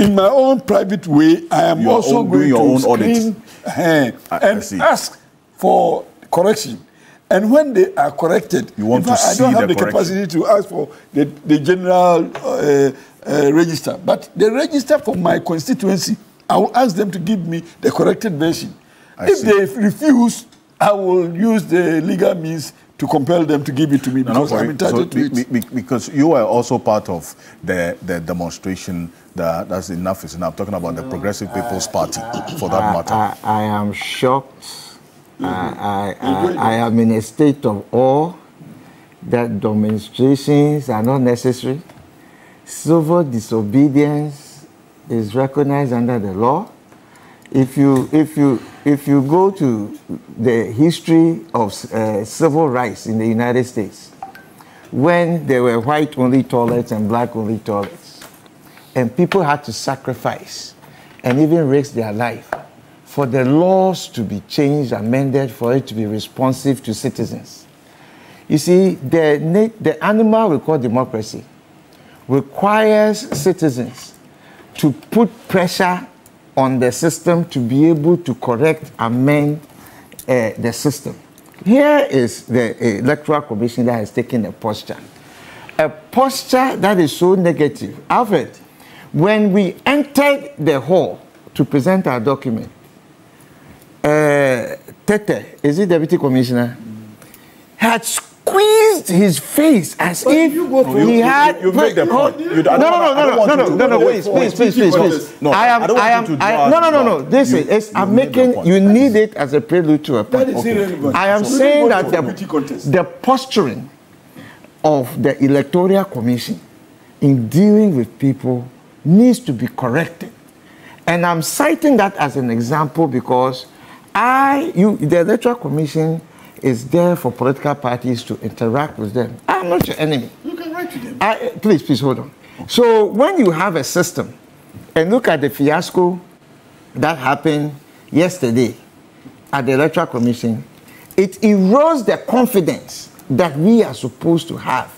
in my own private way, I am you also own, going your to own screen audit. Uh, and I ask for correction. And when they are corrected, you want to fact, see I don't have the, the capacity to ask for the, the general uh, Uh, register, but the register for my constituency, I will ask them to give me the corrected version. I if see. they refuse, I will use the legal means to compel them to give it to me because no, no, I'm entitled so to be, it. Because you are also part of the, the demonstration that that's enough is enough. I'm talking about no, the Progressive I, People's Party, I, for that I, matter. I, I am shocked. Mm-hmm. I, I, I, I am in a state of awe that demonstrations are not necessary. Civil disobedience is recognized under the law. If you, if you, if you go to the history of uh, civil rights in the United States, when there were white-only toilets and black-only toilets, and people had to sacrifice and even risk their life for the laws to be changed, amended, for it to be responsive to citizens. You see, the, the animal we call democracy requires citizens to put pressure on the system to be able to correct, amend uh, the system. Here is the Electoral Commission that has taken a posture. A posture that is so negative. Alfred, when we entered the hall to present our document, uh, Tettey, is it Deputy Commissioner, had squeezed his face as but if you go for he you, had. You, you make the point. You don't, no, no, no, no, no, no, no, no, please, please, please, please, please. No, I am, I, I am, I, no, no, no, no. This is, it's, I'm making. You need it as a prelude to a point. Okay. I am so saying that the, the posturing of the Electoral Commission in dealing with people needs to be corrected, and I'm citing that as an example because I, you, the Electoral Commission is there for political parties to interact with them. I'm not your enemy. You can write to them. I, please, please, hold on. So when you have a system, and look at the fiasco that happened yesterday at the Electoral Commission, it erodes the confidence that we are supposed to have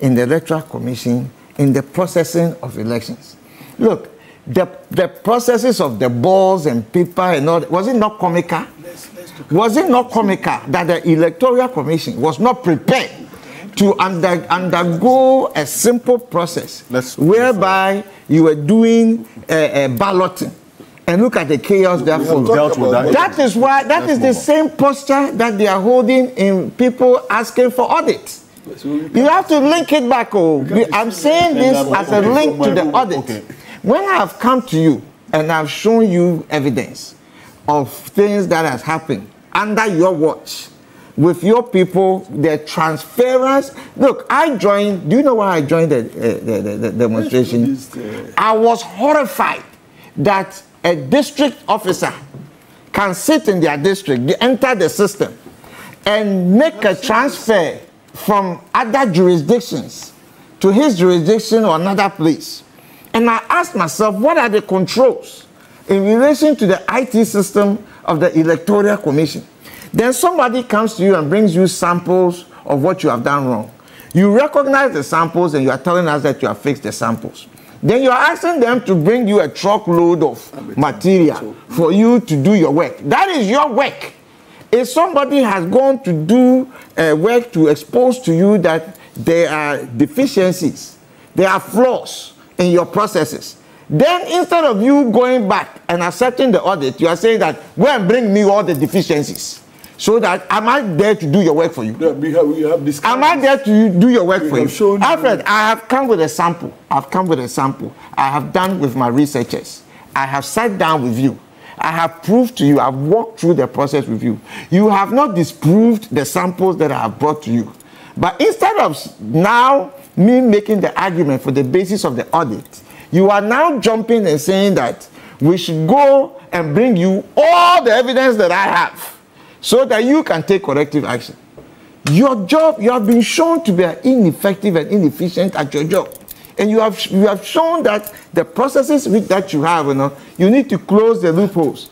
in the Electoral Commission in the processing of elections. Look, the, the processes of the balls and paper and all, was it not comical? Was it not comical that the Electoral Commission was not prepared to under, undergo a simple process let's, whereby let's, you were doing a, a balloting? And look at the chaos that followed. That is why that let's is the same posture that they are holding in people asking for audits. You have to link it back. Oh, I'm saying this as a link to the audit. When I have come to you and I've shown you evidence of things that has happened under your watch with your people, their transference. Look, I joined, do you know why I joined the, uh, the, the, the demonstration? I was horrified that a district officer can sit in their district, enter the system, and make a transfer from other jurisdictions to his jurisdiction or another place. And I asked myself, what are the controls in relation to the I T system of the Electoral Commission? Then somebody comes to you and brings you samples of what you have done wrong. You recognize the samples and you are telling us that you have fixed the samples. Then you are asking them to bring you a truckload of material for you to do your work. That is your work. If somebody has gone to do uh, work to expose to you that there are deficiencies, there are flaws in your processes, then instead of you going back and accepting the audit, you are saying that, well, bring me all the deficiencies so that am I there to do your work for you? Yeah, we have, we have this am I there to do your work for you? Alfred, I have come with a sample. I've come with a sample. I have done with my researchers. I have sat down with you. I have proved to you. I've walked through the process with you. You have not disproved the samples that I have brought to you. But instead of now me making the argument for the basis of the audit, you are now jumping and saying that we should go and bring you all the evidence that I have so that you can take corrective action. Your job, you have been shown to be ineffective and inefficient at your job. And you have, you have shown that the processes with that you have, you know, you need to close the loopholes.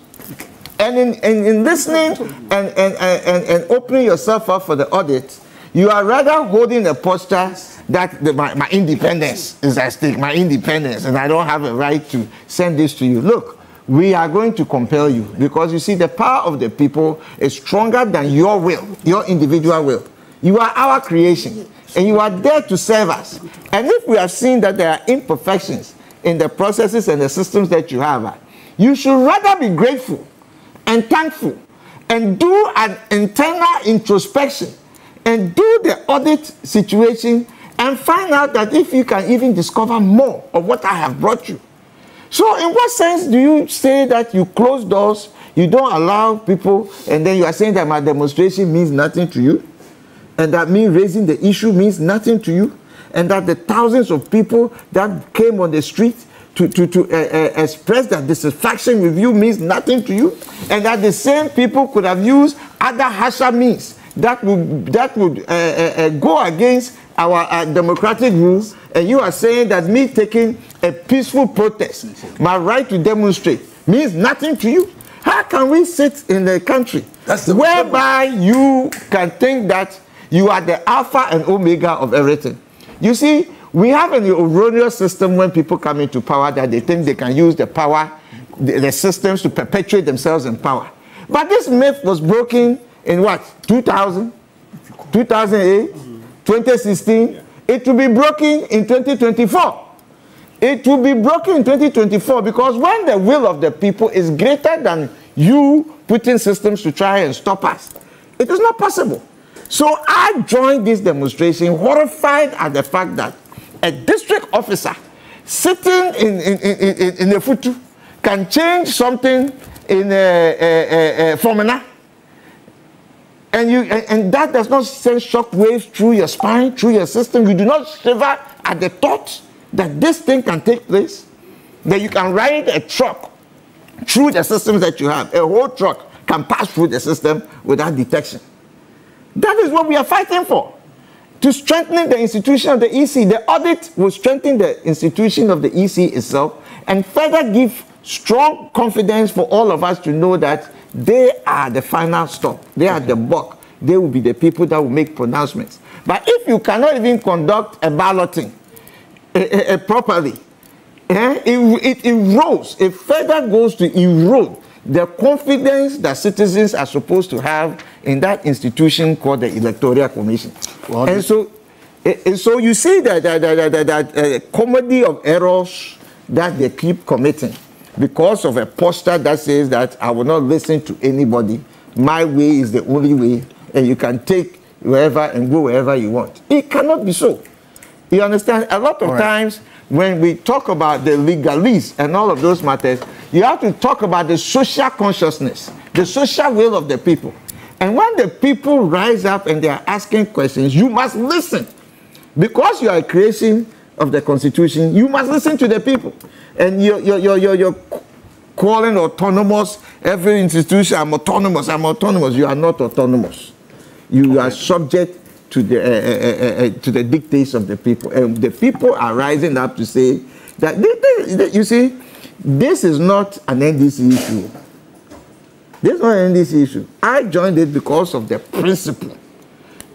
And in, in, in listening and, and, and, and opening yourself up for the audit, you are rather holding a posture that the, my, my independence is at stake, my independence, and I don't have a right to send this to you. Look, we are going to compel you because, you see, the power of the people is stronger than your will, your individual will. You are our creation, and you are there to serve us. And if we have seen that there are imperfections in the processes and the systems that you have, you should rather be grateful and thankful and do an internal introspection and do the audit situation and find out that if you can even discover more of what I have brought you. So in what sense do you say that you close doors, you don't allow people, and then you are saying that my demonstration means nothing to you, and that me raising the issue means nothing to you, and that the thousands of people that came on the street to, to, to uh, uh, express their dissatisfaction with you means nothing to you, and that the same people could have used other harsher means that would, that would uh, uh, uh, go against our uh, democratic rules, and you are saying that me taking a peaceful protest, my right to demonstrate, means nothing to you? How can we sit in a country whereby you can think that you are the alpha and omega of everything? You see, we have an erroneous system when people come into power that they think they can use the power, the, the systems to perpetuate themselves in power. But this myth was broken in what, two thousand, two thousand eight, twenty sixteen. It will be broken in twenty twenty-four. It will be broken in twenty twenty-four because when the will of the people is greater than you putting systems to try and stop us, it is not possible. So I joined this demonstration horrified at the fact that a district officer sitting in, in, in, in, in a futu can change something in a, a, a, a formula, and, you, and, and that does not send shock waves through your spine, through your system. You do not shiver at the thought that this thing can take place, that you can ride a truck through the systems that you have. A whole truck can pass through the system without detection. That is what we are fighting for, to strengthen the institution of the E C. The audit will strengthen the institution of the E C itself and further give strong confidence for all of us to know that they are the final stop. They are the buck. They will be the people that will make pronouncements. But if you cannot even conduct a balloting uh, uh, properly, eh, it, it erodes, it further goes to erode the confidence that citizens are supposed to have in that institution called the Electoral Commission. Well, and, so, and so you see that, that, that, that, that uh, comedy of errors that they keep committing because of a posture that says that I will not listen to anybody, my way is the only way, and you can take wherever and go wherever you want. It cannot be so. You understand? A lot of all right. times when we talk about the legalese and all of those matters, you have to talk about the social consciousness, the social will of the people. And when the people rise up and they are asking questions, you must listen. Because you are a creation of the Constitution, you must listen to the people. And you're, you're, you're, you're, you're calling autonomous, every institution, I'm autonomous, I'm autonomous. You are not autonomous. You are subject to the, uh, uh, uh, uh, to the dictates of the people. And the people are rising up to say that, they, they, they, you see, this is not an N D C issue. This is not an N D C issue. I joined it because of the principle.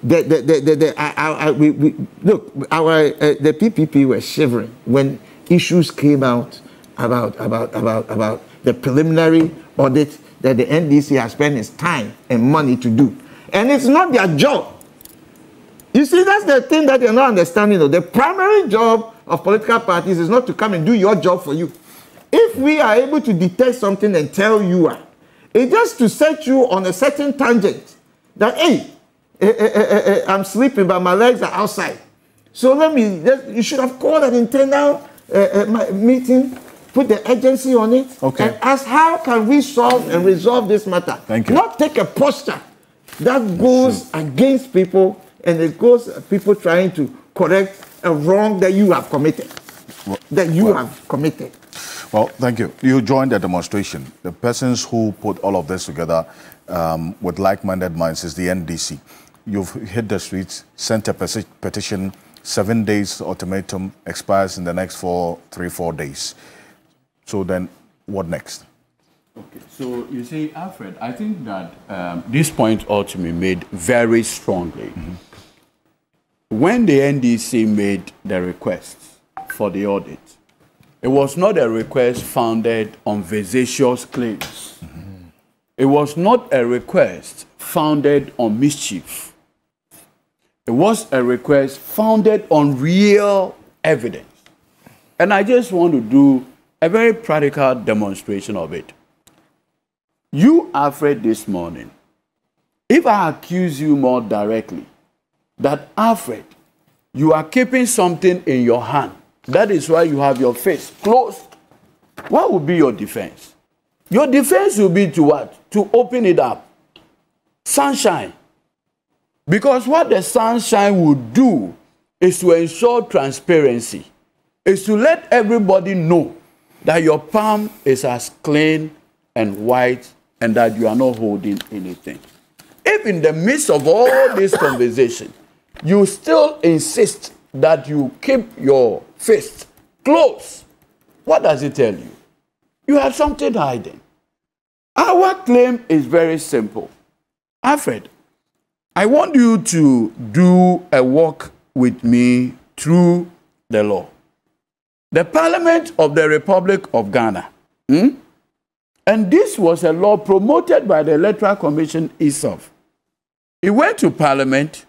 The, the, the, the, the, I, I, we, we, look, our, uh, the P P P were shivering when issues came out about, about, about, about the preliminary audit that the N D C has spent its time and money to do. And it's not their job. You see, that's the thing that they're not understanding. Though. The primary job of political parties is not to come and do your job for you. If we are able to detect something and tell you, uh, it's just to set you on a certain tangent that, hey, eh, eh, eh, eh, I'm sleeping, but my legs are outside. So let me, you should have called an internal uh, uh, meeting, put the agency on it, okay, and ask how can we solve and resolve this matter. Thank you. Not take a posture that goes against people, and it goes at people trying to correct a wrong that you have committed. Well, that you well. have committed. Well, thank you. You joined the demonstration. The persons who put all of this together um, with like-minded minds is the N D C. You've hit the streets, sent a petition, seven days ultimatum, expires in the next four, three, four days. So then, what next? Okay, so you see, Alfred, I think that um, this point ought to be made very strongly. Mm-hmm. When the N D C made the request for the audit, it was not a request founded on vexatious claims. Mm-hmm. It was not a request founded on mischief. It was a request founded on real evidence. And I just want to do a very practical demonstration of it. You, Alfred, this morning, if I accuse you more directly that Alfred, you are keeping something in your hand. That is why you have your face closed. What would be your defense? Your defense will be to what? To open it up. Sunshine. Because what the sunshine will do is to ensure transparency. Is to let everybody know that your palm is as clean and white and that you are not holding anything. If in the midst of all this conversation, you still insist that you keep your fist closed, what does it tell you? You have something hiding. Our claim is very simple. Alfred, I want you to do a walk with me through the law. The Parliament of the Republic of Ghana, hmm? and this was a law promoted by the Electoral Commission itself. It went to Parliament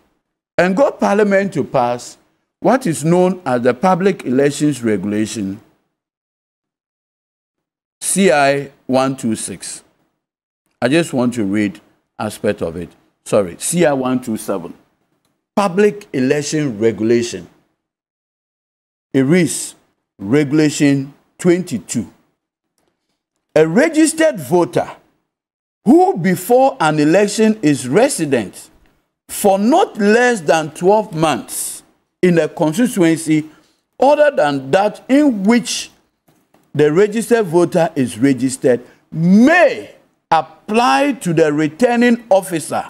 and got Parliament to pass what is known as the Public Elections Regulation, C I one twenty-six. I just want to read aspect of it. Sorry, C I one twenty-seven. Public Election Regulation. It reads, Regulation twenty-two. A registered voter who before an election is resident for not less than twelve months in a constituency other than that in which the registered voter is registered may apply to the returning officer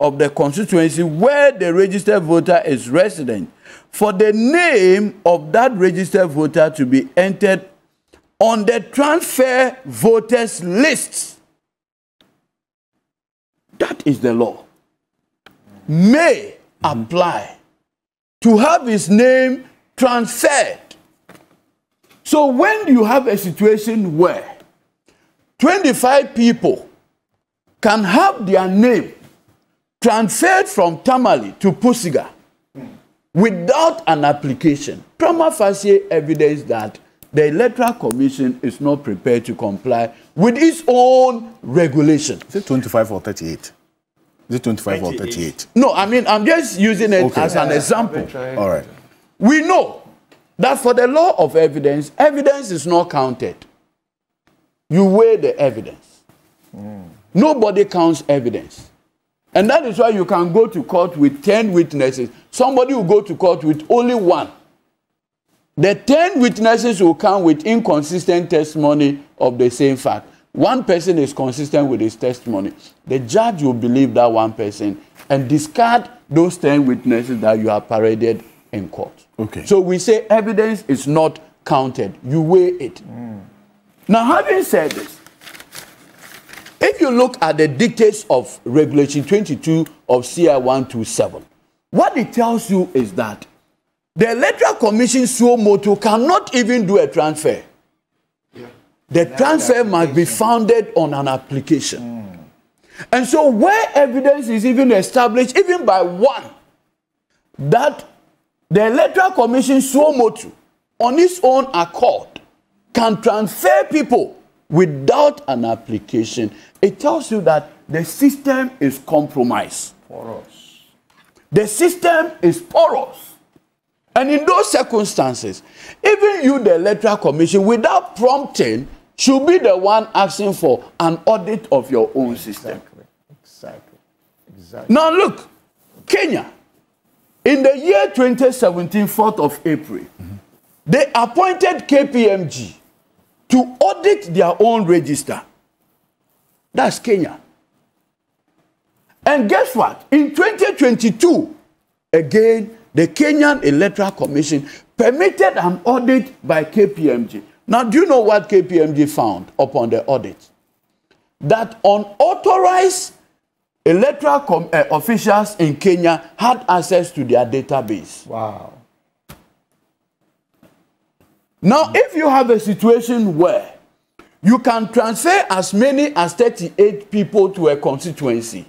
of the constituency where the registered voter is resident for the name of that registered voter to be entered on the transfer voters list. That is the law. May mm-hmm. apply to have his name transferred. So when you have a situation where twenty-five people can have their name transferred from Tamale to Pusiga without an application, prima facie evidence that the Electoral Commission is not prepared to comply with its own regulation. Is it twenty-five or thirty-eight? Is it twenty-five or thirty-eight? No, I mean, I'm just using it okay. as an example. All right. We know that for the law of evidence, evidence is not counted. You weigh the evidence. Mm. Nobody counts evidence. And that is why you can go to court with ten witnesses. Somebody will go to court with only one. The ten witnesses will come with inconsistent testimony of the same fact. One person is consistent with his testimony. The judge will believe that one person and discard those ten witnesses that you have paraded in court. Okay. So we say evidence is not counted. You weigh it. Mm. Now, having said this, if you look at the dictates of Regulation twenty-two of C I one twenty-seven, what it tells you is that the Electoral Commission suo motu cannot even do a transfer. Yeah. The that transfer must be founded on an application. Mm. And so where evidence is even established, even by one, that the Electoral Commission suo motu on its own accord can transfer people without an application, it tells you that the system is compromised. Porous. The system is porous. And in those circumstances, even you, the Electoral Commission, without prompting, should be the one asking for an audit of your own exactly. system. Exactly. Exactly. Now look, Kenya, in the year twenty seventeen, fourth of April, mm-hmm. they appointed K P M G to audit their own register. That's Kenya. And guess what? In twenty twenty-two, again, the Kenyan Electoral Commission permitted an audit by K P M G. Now, do you know what K P M G found upon the audit? That unauthorized electoral com uh, officials in Kenya had access to their database. Wow. Now, if you have a situation where you can transfer as many as thirty-eight people to a constituency,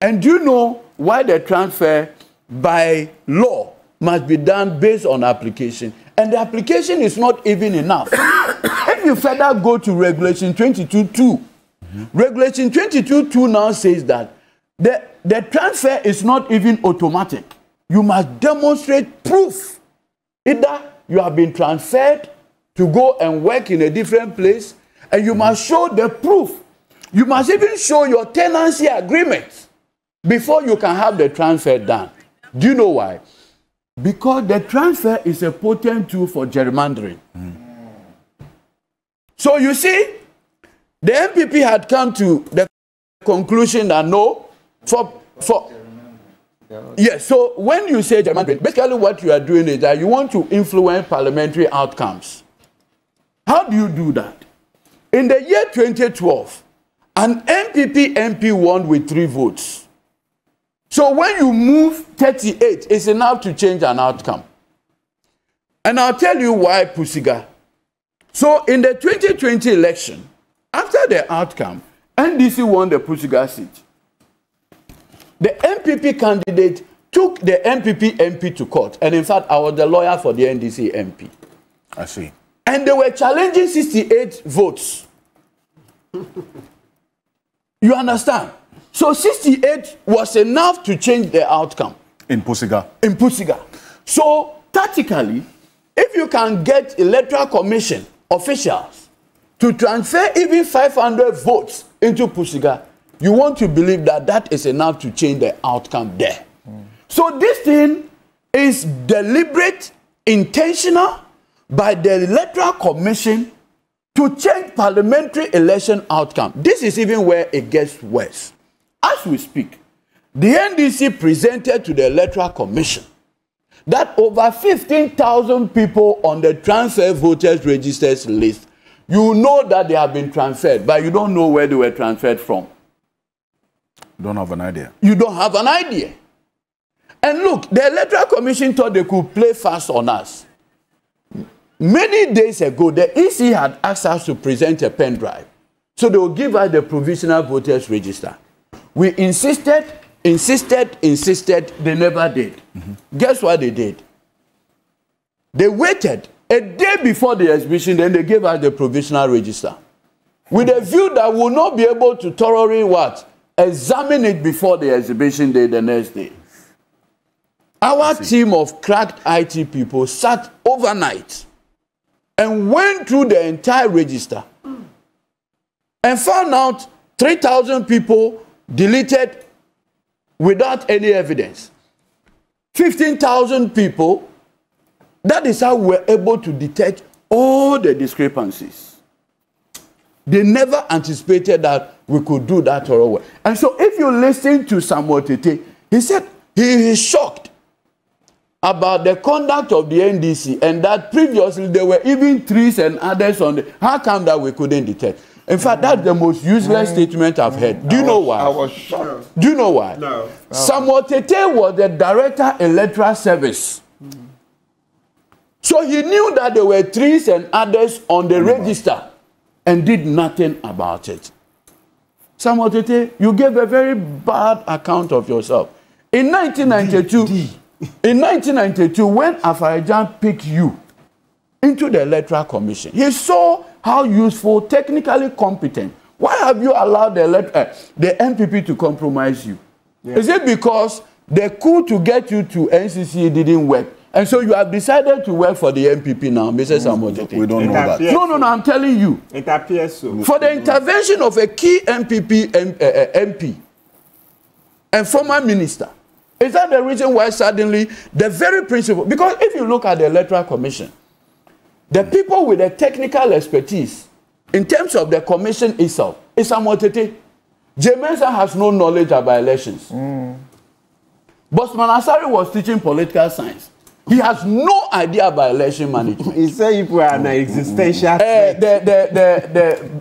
and do you know why the transfer by law must be done based on application? And the application is not even enough. If you further go to Regulation twenty-two two, mm-hmm. Regulation twenty-two two now says that The, the transfer is not even automatic. You must demonstrate proof. Either you have been transferred to go and work in a different place, and you must show the proof. You must even show your tenancy agreement before you can have the transfer done. Do you know why? Because the transfer is a potent tool for gerrymandering. Mm. So you see, the N P P had come to the conclusion that no, for, for yes, so when you say gerrymandering, basically what you are doing is that you want to influence parliamentary outcomes. How do you do that? In the year twenty twelve, an N P P M P won with three votes. So when you move thirty-eight, it's enough to change an outcome. And I'll tell you why, Pusiga. So in the twenty twenty election, after the outcome, N D C won the Pusiga seat. The N P P candidate took the N P P M P to court. And in fact, I was the lawyer for the N D C M P. I see. And they were challenging sixty-eight votes. You understand? So sixty-eight was enough to change the outcome. In Pusiga. In Pusiga. So tactically, if you can get Electoral Commission officials to transfer even five hundred votes into Pusiga, you want to believe that that is enough to change the outcome there. Mm. So this thing is deliberate, intentional by the Electoral Commission to change parliamentary election outcome. This is even where it gets worse. As we speak, the N D C presented to the Electoral Commission that over fifteen thousand people on the transfer voters registers list, you know that they have been transferred, but you don't know where they were transferred from. You don't have an idea. You don't have an idea. And look, the Electoral Commission thought they could play fast on us. Many days ago, the E C had asked us to present a pen drive, so they will give us the provisional voters register. We insisted, insisted, insisted, they never did. Mm-hmm. Guess what they did? They waited a day before the exhibition, then they gave us the provisional register. With a view that we will not be able to thoroughly what? Examine it before the exhibition day the next day. Our team of cracked I T people sat overnight and went through the entire register and found out three thousand people deleted without any evidence. fifteen thousand people, that is how we're able to detect all the discrepancies. They never anticipated that we could do that or what. And so if you listen to Samuel Tettey, he said he is shocked about the conduct of the N D C and that previously there were even trees and others on the, how come that we couldn't detect? In fact, that's the most useless mm. statement I've heard. Do you I know was, why? I was shocked. Do you know why? No. Samuel Tettey was the director Electoral Service. Mm. So he knew that there were trees and others on the mm. register and did nothing about it. Samuel Tettey, you gave a very bad account of yourself. In nineteen ninety-two, in nineteen ninety-two, when Afarejan picked you into the Electoral Commission, he saw how useful, technically competent. Why have you allowed the, uh, the N P P to compromise you? Yeah. Is it because the coup to get you to N C C didn't work? And so you have decided to work for the N P P now, Missus Samuel Tettey. We don't know that. No, no, no, I'm telling you. It appears so. For the intervention of a key N P P M P and former minister, is that the reason why suddenly the very principle? Because if you look at the Electoral Commission, the people with the technical expertise in terms of the commission itself is Samuel Tettey. Jean Mensa has no knowledge about elections. Mm. Bossman Asare was teaching political science. He has no idea about election management. He said if we are an existential uh, the the the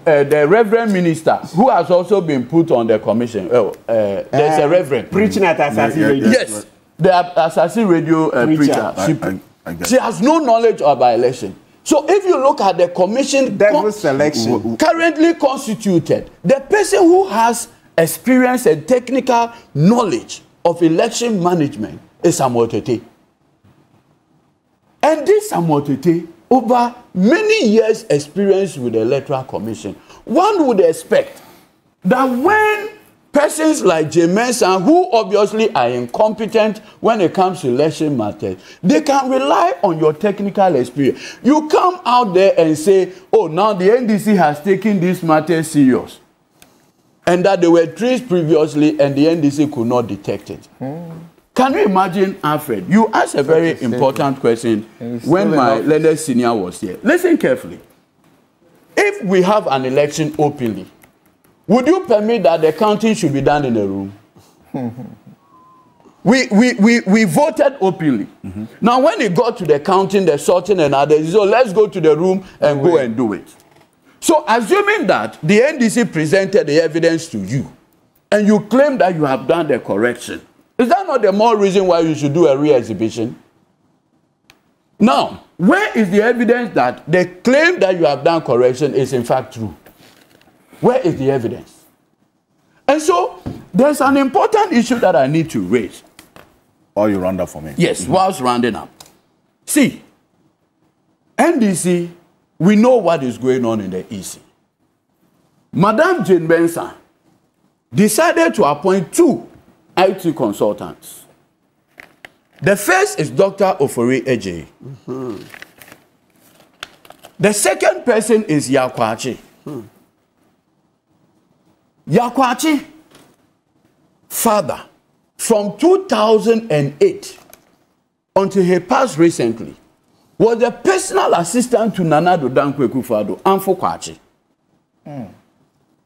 the, uh, the Reverend Minister who has also been put on the commission. Oh, uh, there's uh, a Reverend preaching at Asasi yeah, Radio. Yes, the Asasi Radio uh, preacher. preacher. I, I, I she has no knowledge about election. So if you look at the commission con currently constituted, the person who has experience and technical knowledge of election management is Samuel Tettey. And this Samuel Tettey, over many years' experience with the Electoral Commission, one would expect that when persons like Jean Mensa, who obviously are incompetent when it comes to election matters, they can rely on your technical experience. You come out there and say, oh, now the N D C has taken this matter serious, and that there were trees previously and the N D C could not detect it. Mm. Can you imagine, Alfred? You asked a very important question when my learned senior was here. Listen carefully. If we have an election openly, would you permit that the counting should be done in a room? we, we, we, we voted openly. Mm-hmm. Now, when it got to the counting, the sorting, and others, so let's go to the room and go and do it. So, assuming that the N D C presented the evidence to you, and you claim that you have done the correction, is that not the more reason why you should do a re-exhibition? Now, where is the evidence that the claim that you have done correction is in fact true? Where is the evidence? And so, there's an important issue that I need to raise. Oh, you round up for me. Yes, mm-hmm. Whilst rounding up. See, N D C, we know what is going on in the E C. Madame Jean Mensa decided to appoint two I T consultants. The first is Doctor Ofori Edjei. Mm-hmm. The second person is Yaw Kwachi. Mm. Yaw Kwachi, father, from two thousand eight until he passed recently, was a personal assistant to Nana Addo Dankwa Akufo-Addo, Amfo Kwachi. Mm.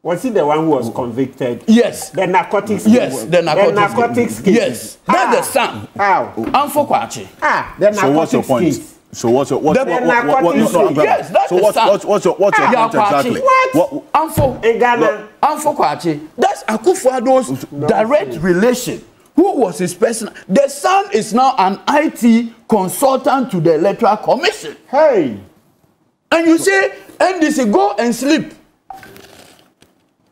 Was he the one who was convicted? Yes. The narcotics case. Yes, the narcotics case. Yes. That's the son. How? Amfo Kwachi. Ah, the narcotics case. So what's your point? So what's your... What's your... What's your... Yes, that's the son. So what's your point exactly? What? Amfo. In Ghana. Amfo Kwachi. That's Akufo-Addo's direct relation. Who was his personal... The son is now an I T consultant to the Electoral Commission. Hey. And you say, N D C, go and sleep.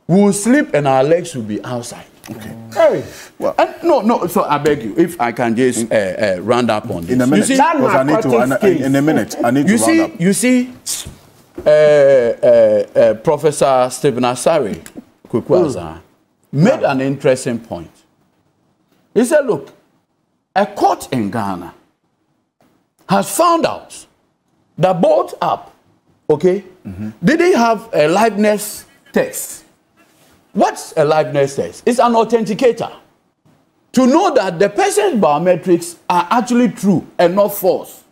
We will sleep and our legs will be outside. Okay. Hey. Well, and no, no, so I beg you, if I can just in, uh, uh, round up on this. In a minute, because I need to, I, I, in a minute, I need you to see, round up. You see, uh, uh, uh, Professor Stephen Asare, Kwaku Asare, made an interesting point. He said, look, a court in Ghana has found out that BOLT app, okay, mm-hmm. Did they have a liveness test? What's a liveness test? It's an authenticator to know that the person's biometrics are actually true and not false.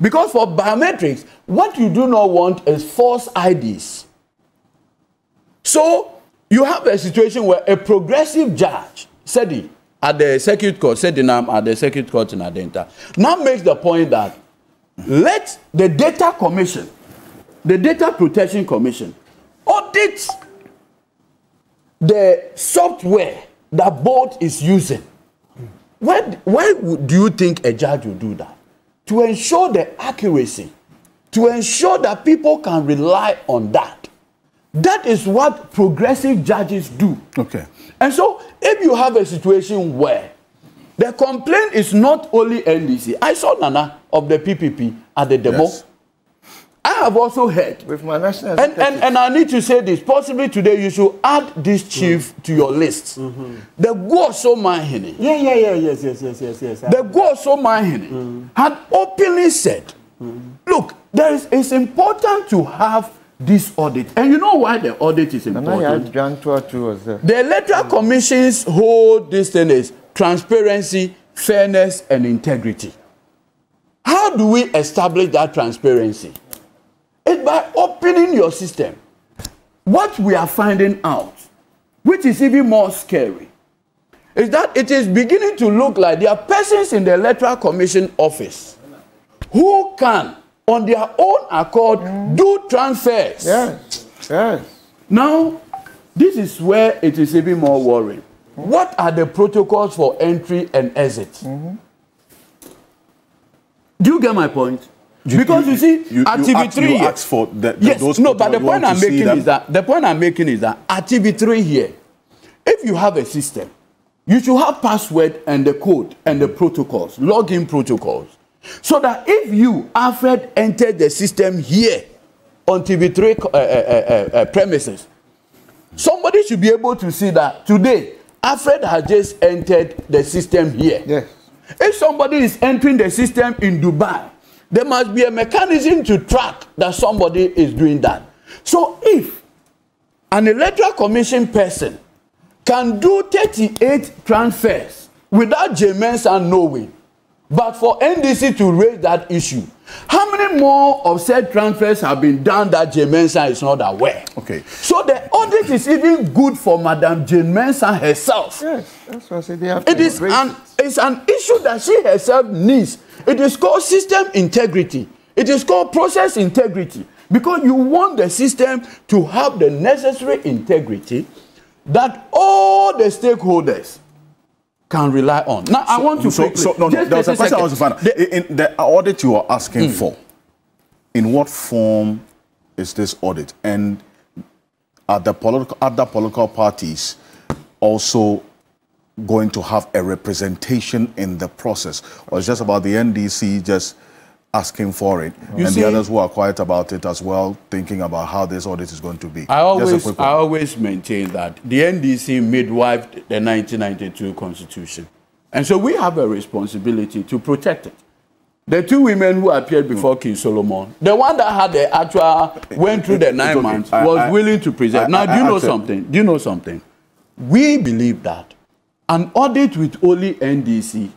Because for biometrics, what you do not want is false I Ds. So you have a situation where a progressive judge, Sedi, at the circuit court, Sedinam at the circuit court in Adenta, now makes the point that let the data commission, the Data Protection Commission, audit the software that BOLT is using. Why, why would, do you think a judge would do that? To ensure the accuracy, to ensure that people can rely on that. That is what progressive judges do. Okay. And so, if you have a situation where the complaint is not only N D C, I saw Nana of the P P P at the demo. Yes. I have also heard, with my national and, and, and I need to say this, possibly today you should add this chief mm. to your list. Mm-hmm. The Guoso Mahini. Yeah, yeah, yeah, yes, yes, yes, yes, yes. The Guoso Mahini mm. had openly said, mm. look, there is, it's important to have this audit. And you know why the audit is important? The Electoral Commission's whole this thing is transparency, fairness, and integrity. How do we establish that transparency? It's by opening your system. What we are finding out, which is even more scary, is that it is beginning to look like there are persons in the Electoral Commission office who can, on their own accord, mm. do transfers. Yes. Yes. Now, this is where it is even more worrying. Mm. What are the protocols for entry and exit? Mm-hmm. Do you get my point? You, because you, you see, you, at you T V three, ask, you ask for the, the, yes, those no. But the point I'm making is that the point I'm making is that at T V three here, if you have a system, you should have password and the code and the protocols, login protocols, so that if you, Alfred, enter the system here on T V three uh, uh, uh, uh, premises, Somebody should be able to see that today, Alfred has just entered the system here. Yes. If somebody is entering the system in Dubai, there must be a mechanism to track that somebody is doing that. So if an Electoral Commission person can do thirty-eight transfers without Jean Mensa knowing, but for N D C to raise that issue, how many more of said transfers have been done that Jean Mensa is not aware? Okay. So the audit is even good for Madam Jean Mensa herself. Yes, that's what I said. They have it is an, it's an issue that she herself needs. It is called system integrity. It is called process integrity. Because you want the system to have the necessary integrity that all the stakeholders can rely on. Now, so, I want to... So, so, no, no, there was a question I was to find out. The, in the audit you are asking mm. for, in what form is this audit? And are the political, are the political parties also going to have a representation in the process? Or it's just about the N D C just asking for it, you and see, the others who are quiet about it as well, thinking about how this audit is going to be? I always, I always maintain that the N D C midwifed the nineteen ninety-two Constitution. And so we have a responsibility to protect it. The two women who appeared before mm. King Solomon, the one that had the actual, went through the nine okay. months, I, was I, willing to present. I, now, I, I, do you know actually, something? Do you know something? We believe that an audit with only N D C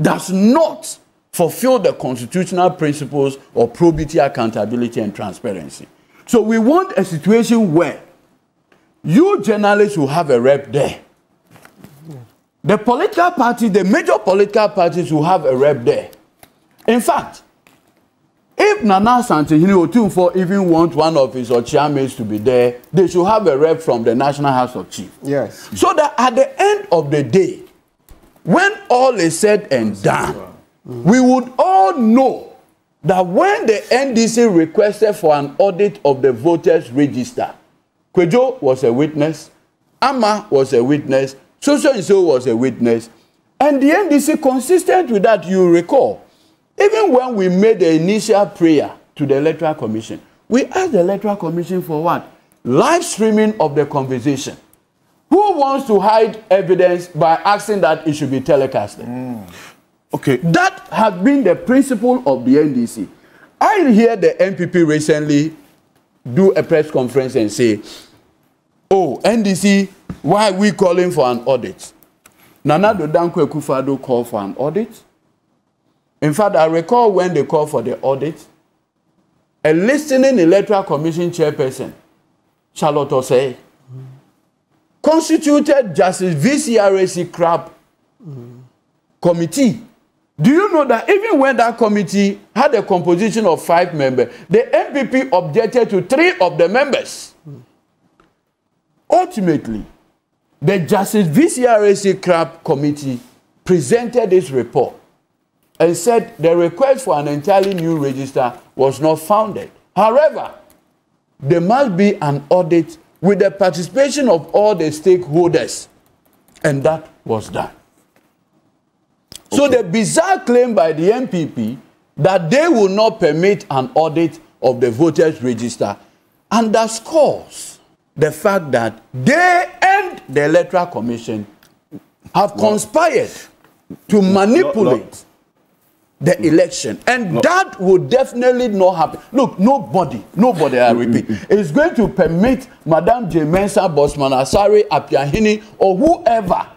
does not fulfill the constitutional principles of probity, accountability, and transparency. So we want a situation where you journalists will have a rep there. Yeah. The political party, the major political parties will have a rep there. In fact, if Nana Santehene Otumfuor even wants one of his Ochiamates to be there, they should have a rep from the National House of Chiefs. Yes. So that at the end of the day, when all is said and done, we would all know that when the N D C requested for an audit of the voters' register, Kwejo was a witness, Ama was a witness, so-so-and-so was a witness, and the N D C, consistent with that, you recall, even when we made the initial prayer to the Electoral Commission, we asked the Electoral Commission for what? Live streaming of the conversation. Who wants to hide evidence by asking that it should be telecasted? Mm. Okay, that has been the principle of the N D C. I hear the N P P recently do a press conference and say, oh, N D C, why are we calling for an audit? Nana Addo Dankwa Akufo-Addo called for an audit. In fact, I recall when they called for the audit, a listening Electoral Commission chairperson, Charlotte Osei, mm-hmm. constituted Justice V C R A C Crabbe mm-hmm. committee. Do you know that even when that committee had a composition of five members, the N P P objected to three of the members? Mm. Ultimately, the Justice V C R A C Crabbe committee presented its report and said the request for an entirely new register was not founded. However, there must be an audit with the participation of all the stakeholders, and that was done. Okay. So the bizarre claim by the N P P that they will not permit an audit of the voters' register underscores the fact that they and the Electoral Commission have no. conspired to manipulate no, no, no. the election. And no. that will definitely not happen. Look, nobody, nobody, I repeat, is going to permit Madam Jean Mensa, Bossman Asare, Appiahene, or whoever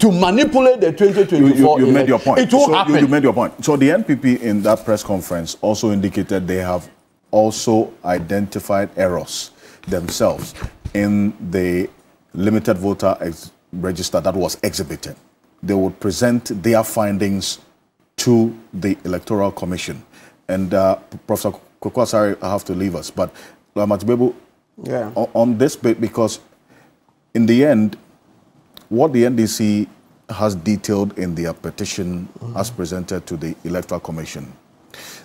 to manipulate the twenty twenty-four election. You, you, you made your point. It won't so happen. You, you made your point. So the N P P in that press conference also indicated they have also identified errors themselves in the limited voter ex register that was exhibited. They would present their findings to the Electoral Commission. And uh, Professor Kwaku Asare, I have to leave us, but Lamatibebu, yeah. on, on this bit, because in the end, what the N D C has detailed in their petition mm-hmm. as presented to the Electoral Commission.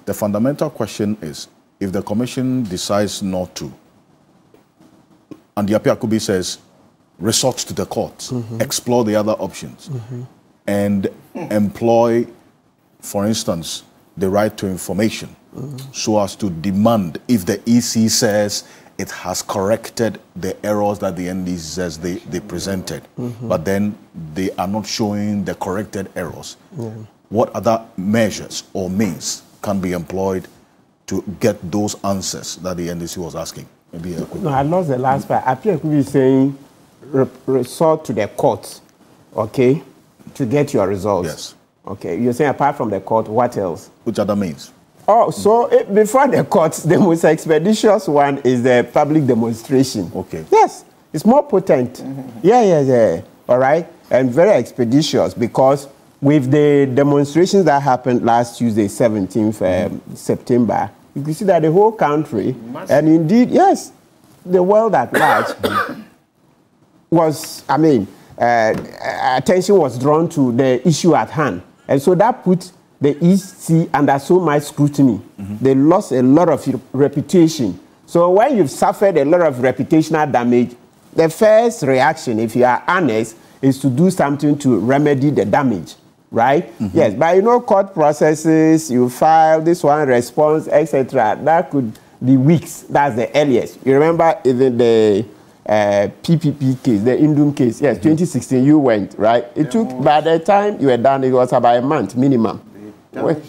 The fundamental question is, if the Commission decides not to, and the Apiakubi says, resort to the courts, mm-hmm. explore the other options, mm-hmm. and employ, for instance, the right to information, mm-hmm. so as to demand, if the E C says it has corrected the errors that the N D C says they, they presented, mm-hmm. but then they are not showing the corrected errors. Mm-hmm. What other measures or means can be employed to get those answers that the N D C was asking? Maybe a quick no, one. I lost the last part. I think we were saying re resort to the court, okay, to get your results. Yes. Okay, you're saying apart from the court, what else? Which other means? Oh, so it, before the courts, the most expeditious one is the public demonstration. Okay. Yes, it's more potent. Mm-hmm. Yeah, yeah, yeah. All right, and very expeditious because with the demonstrations that happened last Tuesday, seventeenth um, mm-hmm. September, you can see that the whole country Massive. and indeed, yes, the world at large was, I mean, uh, attention was drawn to the issue at hand, and so that put the E C under so much scrutiny. Mm-hmm. They lost a lot of reputation. So when you've suffered a lot of reputational damage, the first reaction, if you are honest, is to do something to remedy the damage, right? Mm-hmm. Yes, but you know, court processes, you file this one, response, et cetera. That could be weeks. That's the earliest. You remember even the uh, P P P case, the Indum case. Yes, mm-hmm. twenty sixteen, you went, right? It yeah, took, almost. By the time you were done, it was about a month minimum. Well,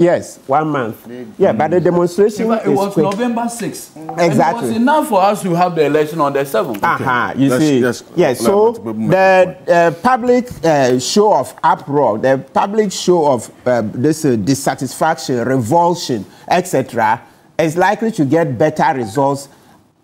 yes, one month. They, yeah, but the demonstration it is was quick. November sixth. Exactly. And it was enough for us to have the election on the seventh. Okay. Uh-huh, you let's, see. Let's, yes, let's so let's the uh, public uh, show of uproar, the public show of uh, this uh, dissatisfaction, revulsion, et cetera is likely to get better results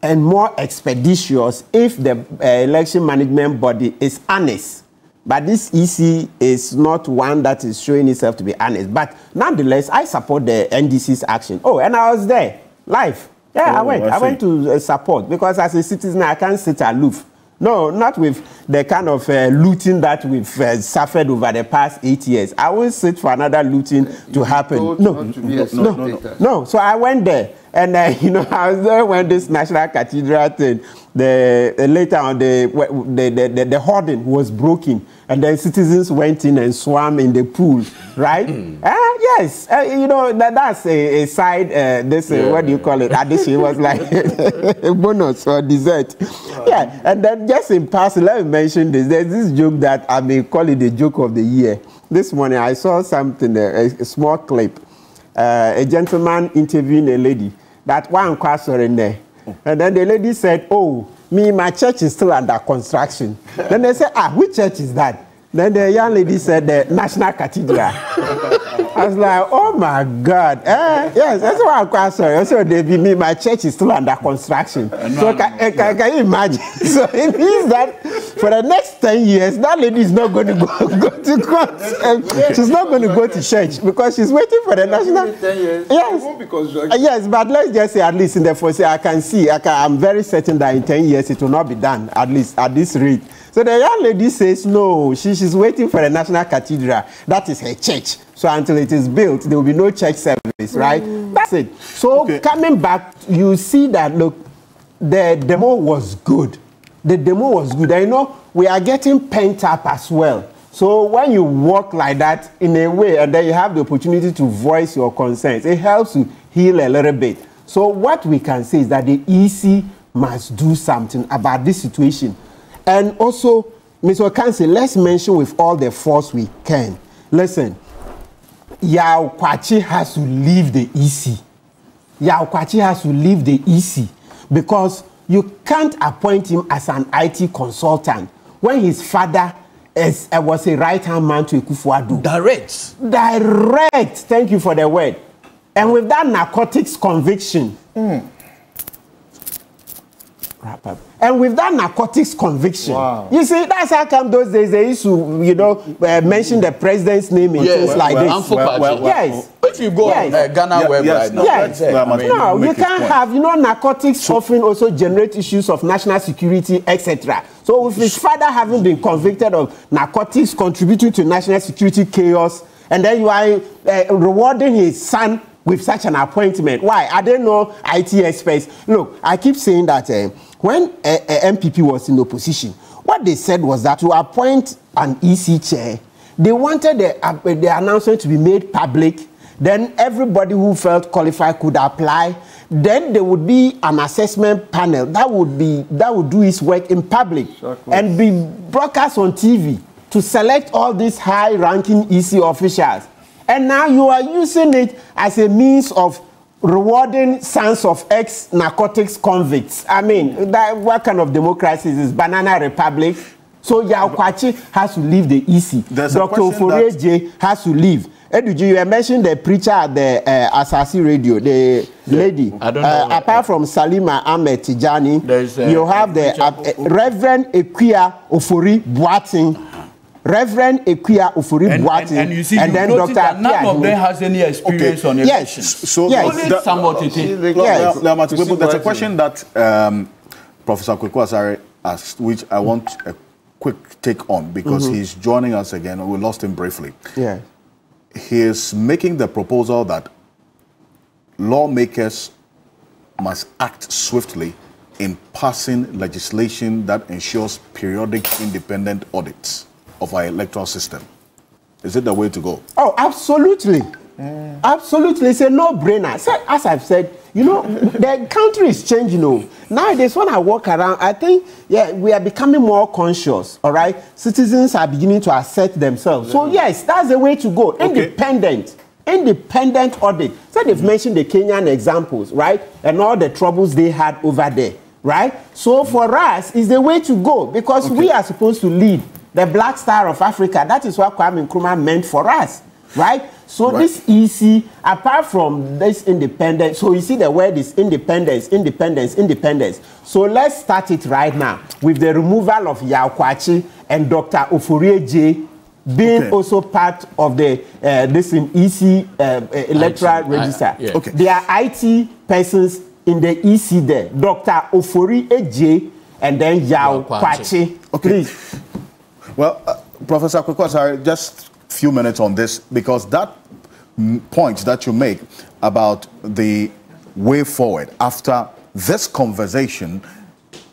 and more expeditious if the uh, election management body is honest. But this E C is not one that is showing itself to be honest. But nonetheless, I support the N D C's action. Oh, and I was there, live. Yeah, oh, I went. I, I went to uh, support because as a citizen, I can't sit aloof. No, not with the kind of uh, looting that we've uh, suffered over the past eight years. I won't sit for another looting uh, to happen. No, not to be no, no, no, no, no. So I went there. And, uh, you know, I was there when this National Cathedral thing, the, uh, later on, the, the, the, the, the hoarding was broken. And then citizens went in and swam in the pool, right? Mm. Uh, yes, uh, you know, that, that's a, a side, uh, this, uh, yeah. what do you call it? Addition was like a bonus or dessert. Wow. Yeah, and then just in passing, let me mention this. There's this joke that I may call it the joke of the year. This morning I saw something, a, a small clip. Uh, a gentleman interviewing a lady that one question in there, and then the lady said, "Oh, me, my church is still under construction." Then they said, "Ah, which church is that?" Then the young lady said, "The National Cathedral." I was like, "Oh my God!" Eh, yes, that's why I'm quite sorry. Also, they be me. My church is still under construction. No, so no, can, no. Can, can you imagine? So it means that for the next ten years, that lady is not going to go, go to court. Okay. She's not going to go to church because she's waiting for the national. Ten years. Yes. Won't be construction. Yes, but let's just say at least in the first year, I can see. I can, I'm very certain that in ten years it will not be done. At least at this rate. So the young lady says no. She, she's waiting for the National Cathedral. That is her church. So until it is built, there will be no church service, right? Mm. That's it. So okay. Coming back, you see that, look, the demo was good. The demo was good. I know we are getting pent up as well. So when you walk like that in a way, and then you have the opportunity to voice your concerns, it helps you heal a little bit. So what we can say is that the E C must do something about this situation. And also, Mister Okansi, let's mention with all the force we can. Listen, Yaw Kwachi has to leave the E C. Yaw Kwachi has to leave the E C because you can't appoint him as an I T consultant when his father is, uh, was a right-hand man to Akufo-Addo. Direct. Direct. Thank you for the word. And with that narcotics conviction. Mm. And with that narcotics conviction, wow. You see, that's how come those days they used to, you know, uh, mention the president's name and yes, things well, like well, this. Well, well, yes. If you go yes. on uh, Ghana yeah, web yes, right now, yes. Yes. I mean, no, you can't have, you know, narcotics so, often also generate issues of national security, et cetera. So with his father having been convicted of narcotics contributing to national security chaos, and then you are uh, rewarding his son with such an appointment. Why? I don't know I T experts. Look, I keep saying that uh, when uh, uh, M P P was in opposition, what they said was that to appoint an E C chair, they wanted the, uh, the announcement to be made public. Then everybody who felt qualified could apply. Then there would be an assessment panel that would be that would do its work in public exactly. and be broadcast on T V to select all these high-ranking E C officials. And now you are using it as a means of rewarding sons of ex-narcotics convicts. I mean, that, what kind of democracy is this? Banana Republic? So Yaw Kwachi has to leave the E C. There's Doctor Ofori Edjei has to leave. Edu, you mentioned the preacher at the uh, S R C radio, the yeah, lady. I don't know. Uh, what, apart uh, from Salima Ahmed Tijani, uh, you have the uh, uh, Reverend Equia Ofori Boateng. Reverend Equia Ofori Boateng. And, and you see, and you then Doctor That none Appiahene. Of them has any experience okay. on elections. Yes. So yes. Only that, somewhat it is. Yes. There's a question that um, Professor Kwaku Asare asked, which I want a quick take on because mm-hmm. he's joining us again. We lost him briefly. Yeah. He is making the proposal that lawmakers must act swiftly in passing legislation that ensures periodic independent audits of our electoral system. Is it the way to go? Oh, absolutely. Mm. Absolutely. It's a no-brainer. As I've said, you know, the country is changing. You know. Nowadays, when I walk around, I think, yeah, we are becoming more conscious, all right? Citizens are beginning to assert themselves. Yeah. So, yes, that's the way to go. Independent. Okay. Independent audit. So they've mm-hmm. mentioned the Kenyan examples, right? And all the troubles they had over there, right? So mm-hmm. for us, it's the way to go because okay. we are supposed to lead the Black Star of Africa. That is what Kwame Nkrumah meant for us, right? So right. this E C, apart from this independence, so you see the word is independence, independence, independence. So let's start it right now with the removal of Yaw Kwachi and Doctor Ofori Edjei being okay. also part of the uh, this in E C uh, electoral I T, register. I, yeah. okay. There are I T persons in the E C there, Doctor Ofori Edjei and then Yaw Kwachi. Okay. Please. Well, uh, Professor Kwaku Asare, just few minutes on this, because that point that you make about the way forward after this conversation,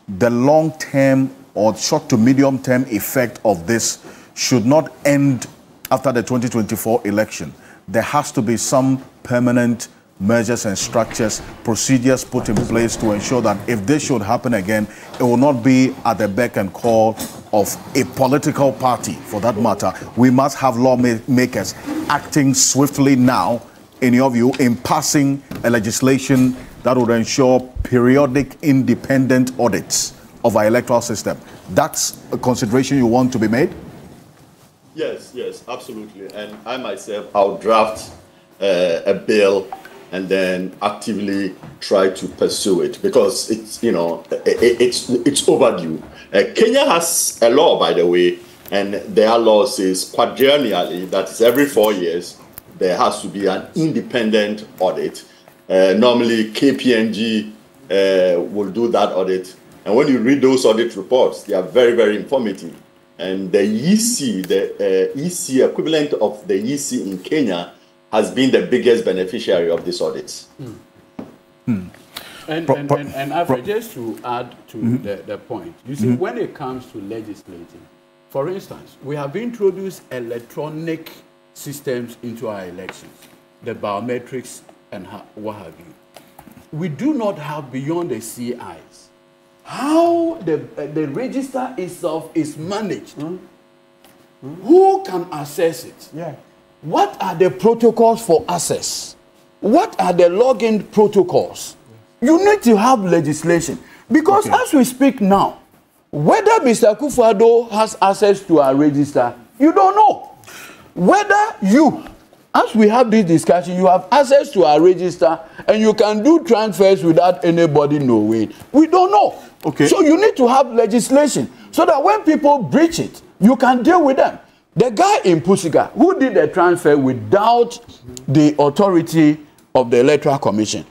the long-term or short to medium-term effect of this should not end after the twenty twenty-four election. There has to be some permanent measures and structures, procedures put in place to ensure that if this should happen again, it will not be at the beck and call of a political party, for that matter. We must have lawmakers acting swiftly now, in your view, in passing a legislation that would ensure periodic independent audits of our electoral system. That's a consideration you want to be made? Yes, yes, absolutely. And I myself, I'll draft uh, a bill and then actively try to pursue it because it's, you know, it, it's, it's overdue. Uh, Kenya has a law, by the way, and their law says quadrennially, that is every four years, there has to be an independent audit. Uh, normally, K P M G uh, will do that audit. And when you read those audit reports, they are very, very informative. And the E C, the uh, E C equivalent of the E C in Kenya has been the biggest beneficiary of these audits. Mm. Mm. And, and, and, and Afra, just to add to mm-hmm. the, the point, you see, mm-hmm. when it comes to legislating, for instance, we have introduced electronic systems into our elections, the biometrics and what have you. We do not have beyond the C Is. How the, the register itself is managed, mm-hmm. who can access it? Yeah. What are the protocols for access? What are the login protocols? You need to have legislation. Because okay. as we speak now, whether Mister Akufo-Addo has access to our register, you don't know. Whether you, as we have this discussion, you have access to our register and you can do transfers without anybody knowing. We don't know. Okay. So you need to have legislation so that when people breach it, you can deal with them. The guy in Pusiga who did the transfer without the authority of the Electoral Commission,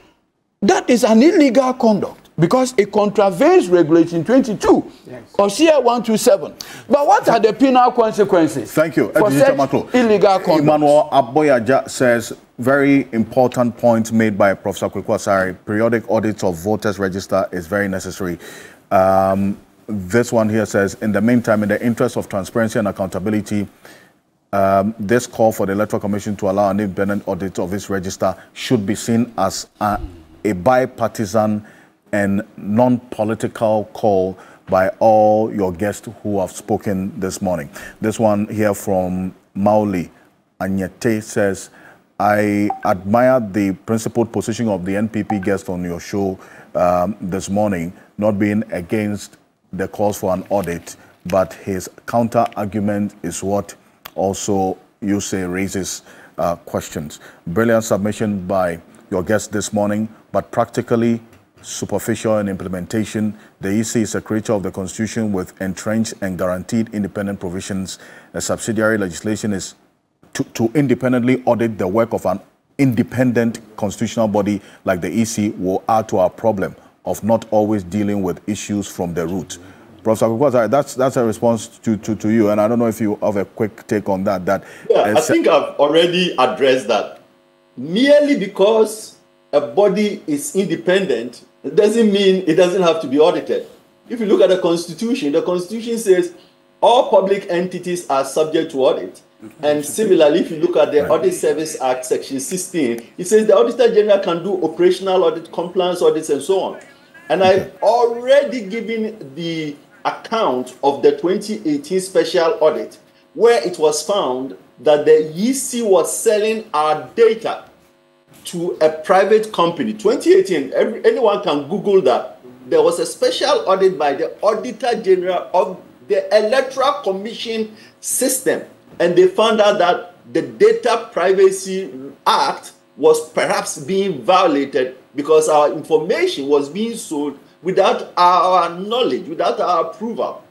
that is an illegal conduct because it contravenes Regulation twenty-two yes. or C I one twenty-seven. But what are the penal consequences? Thank you. For such illegal conduct? Emmanuel Aboyaja says, very important point made by Professor Kwaku Asare, periodic audits of voters' register is very necessary. Um, This one here says, in the meantime, in the interest of transparency and accountability, um, this call for the Electoral Commission to allow an independent audit of its register should be seen as a, a bipartisan and non-political call by all your guests who have spoken this morning. This one here from Mauli Anyete says, I admire the principled position of the N P P guest on your show um, this morning, not being against the calls for an audit, but his counter-argument is what also you say raises uh, questions. Brilliant submission by your guest this morning, but practically superficial in implementation. The E C is a creature of the Constitution with entrenched and guaranteed independent provisions. A subsidiary legislation is to, to independently audit the work of an independent constitutional body like the E C will add to our problem of not always dealing with issues from the root. Professor Kwaku, that's that's a response to, to, to you, and I don't know if you have a quick take on that. That yeah, I think I've already addressed that. Merely because a body is independent, it doesn't mean it doesn't have to be audited. If you look at the Constitution, the Constitution says all public entities are subject to audit. And similarly, if you look at the right. Audit Service Act, Section sixteen, it says the Auditor General can do operational audit, compliance audits, and so on. And okay. I've already given the account of the twenty eighteen special audit, where it was found that the E C was selling our data to a private company. twenty eighteen, every, anyone can Google that. There was a special audit by the Auditor General of the Electoral Commission system, and they found out that the Data Privacy Act was perhaps being violated because our information was being sold without our knowledge, without our approval.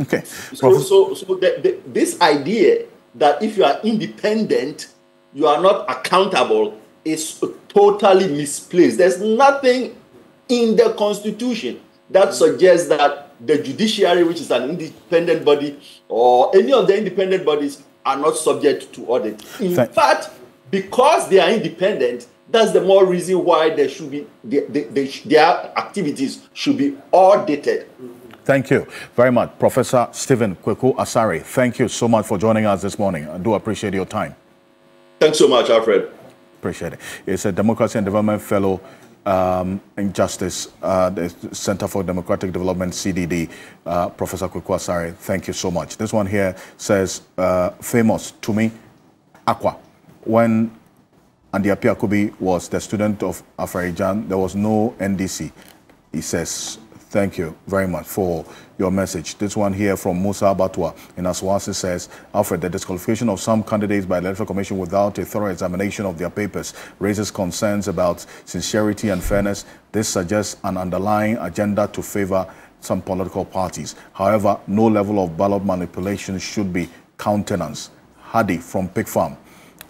Okay. So, so, so the, the, this idea that if you are independent, you are not accountable is totally misplaced. There's nothing in the Constitution that suggests that the judiciary, which is an independent body, or any of the independent bodies, are not subject to audit. In Thank fact, because they are independent, that's the more reason why they should be, they, they, they, their activities should be audited. Thank you very much, Professor Stephen Kwaku Asare. Thank you so much for joining us this morning. I do appreciate your time. Thanks so much, Alfred. Appreciate it. It's a Democracy and Development Fellow um in Justice, uh the Center for Democratic Development, C D D. uh Professor Kwaku Asare, thank you so much. This one here says, uh famous to me Aqua, when Andy Apiakubi was the student of Afarijan, there was no N D C. He says thank you very much for your message. This one here from Musa Abatwa in Aswasi says, Alfred, the disqualification of some candidates by the Electoral Commission without a thorough examination of their papers raises concerns about sincerity and fairness. This suggests an underlying agenda to favor some political parties. However, no level of ballot manipulation should be countenanced. Hadi from Pig Farm.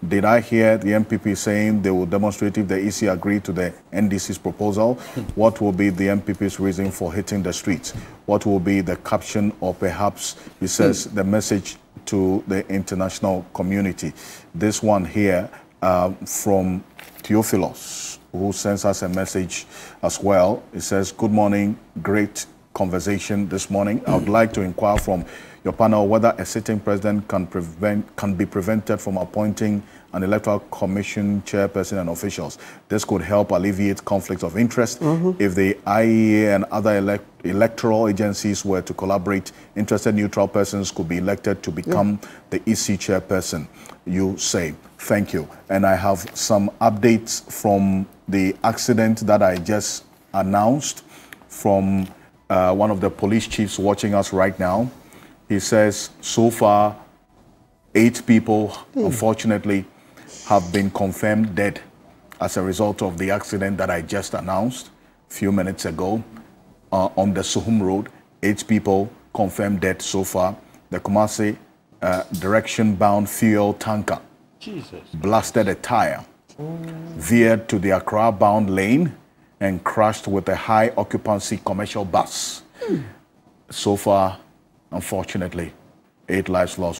Did I hear the M P P saying they will demonstrate if the E C agreed to the N D C's proposal? What will be the M P P's reason for hitting the streets? What will be the caption, or perhaps, he says, the message to the international community? This one here uh, from Theophilos, who sends us a message as well. It says, good morning, great conversation this morning. I would like to inquire from your panel whether a sitting president can prevent can be prevented from appointing an Electoral Commission chairperson and officials. This could help alleviate conflicts of interest. Mm-hmm. If the I E A and other elect electoral agencies were to collaborate, interested neutral persons could be elected to become yeah. the E C chairperson. You say thank you. And I have some updates from the accident that I just announced from uh, one of the police chiefs watching us right now. He says, so far, eight people, mm. unfortunately, have been confirmed dead as a result of the accident that I just announced a few minutes ago uh, on the Suhum Road. Eight people confirmed dead so far. The Kumasi uh, direction-bound fuel tanker Jesus. blasted a tire, mm. veered to the Accra-bound lane, and crashed with a high-occupancy commercial bus. Mm. So far, unfortunately, eight lives lost.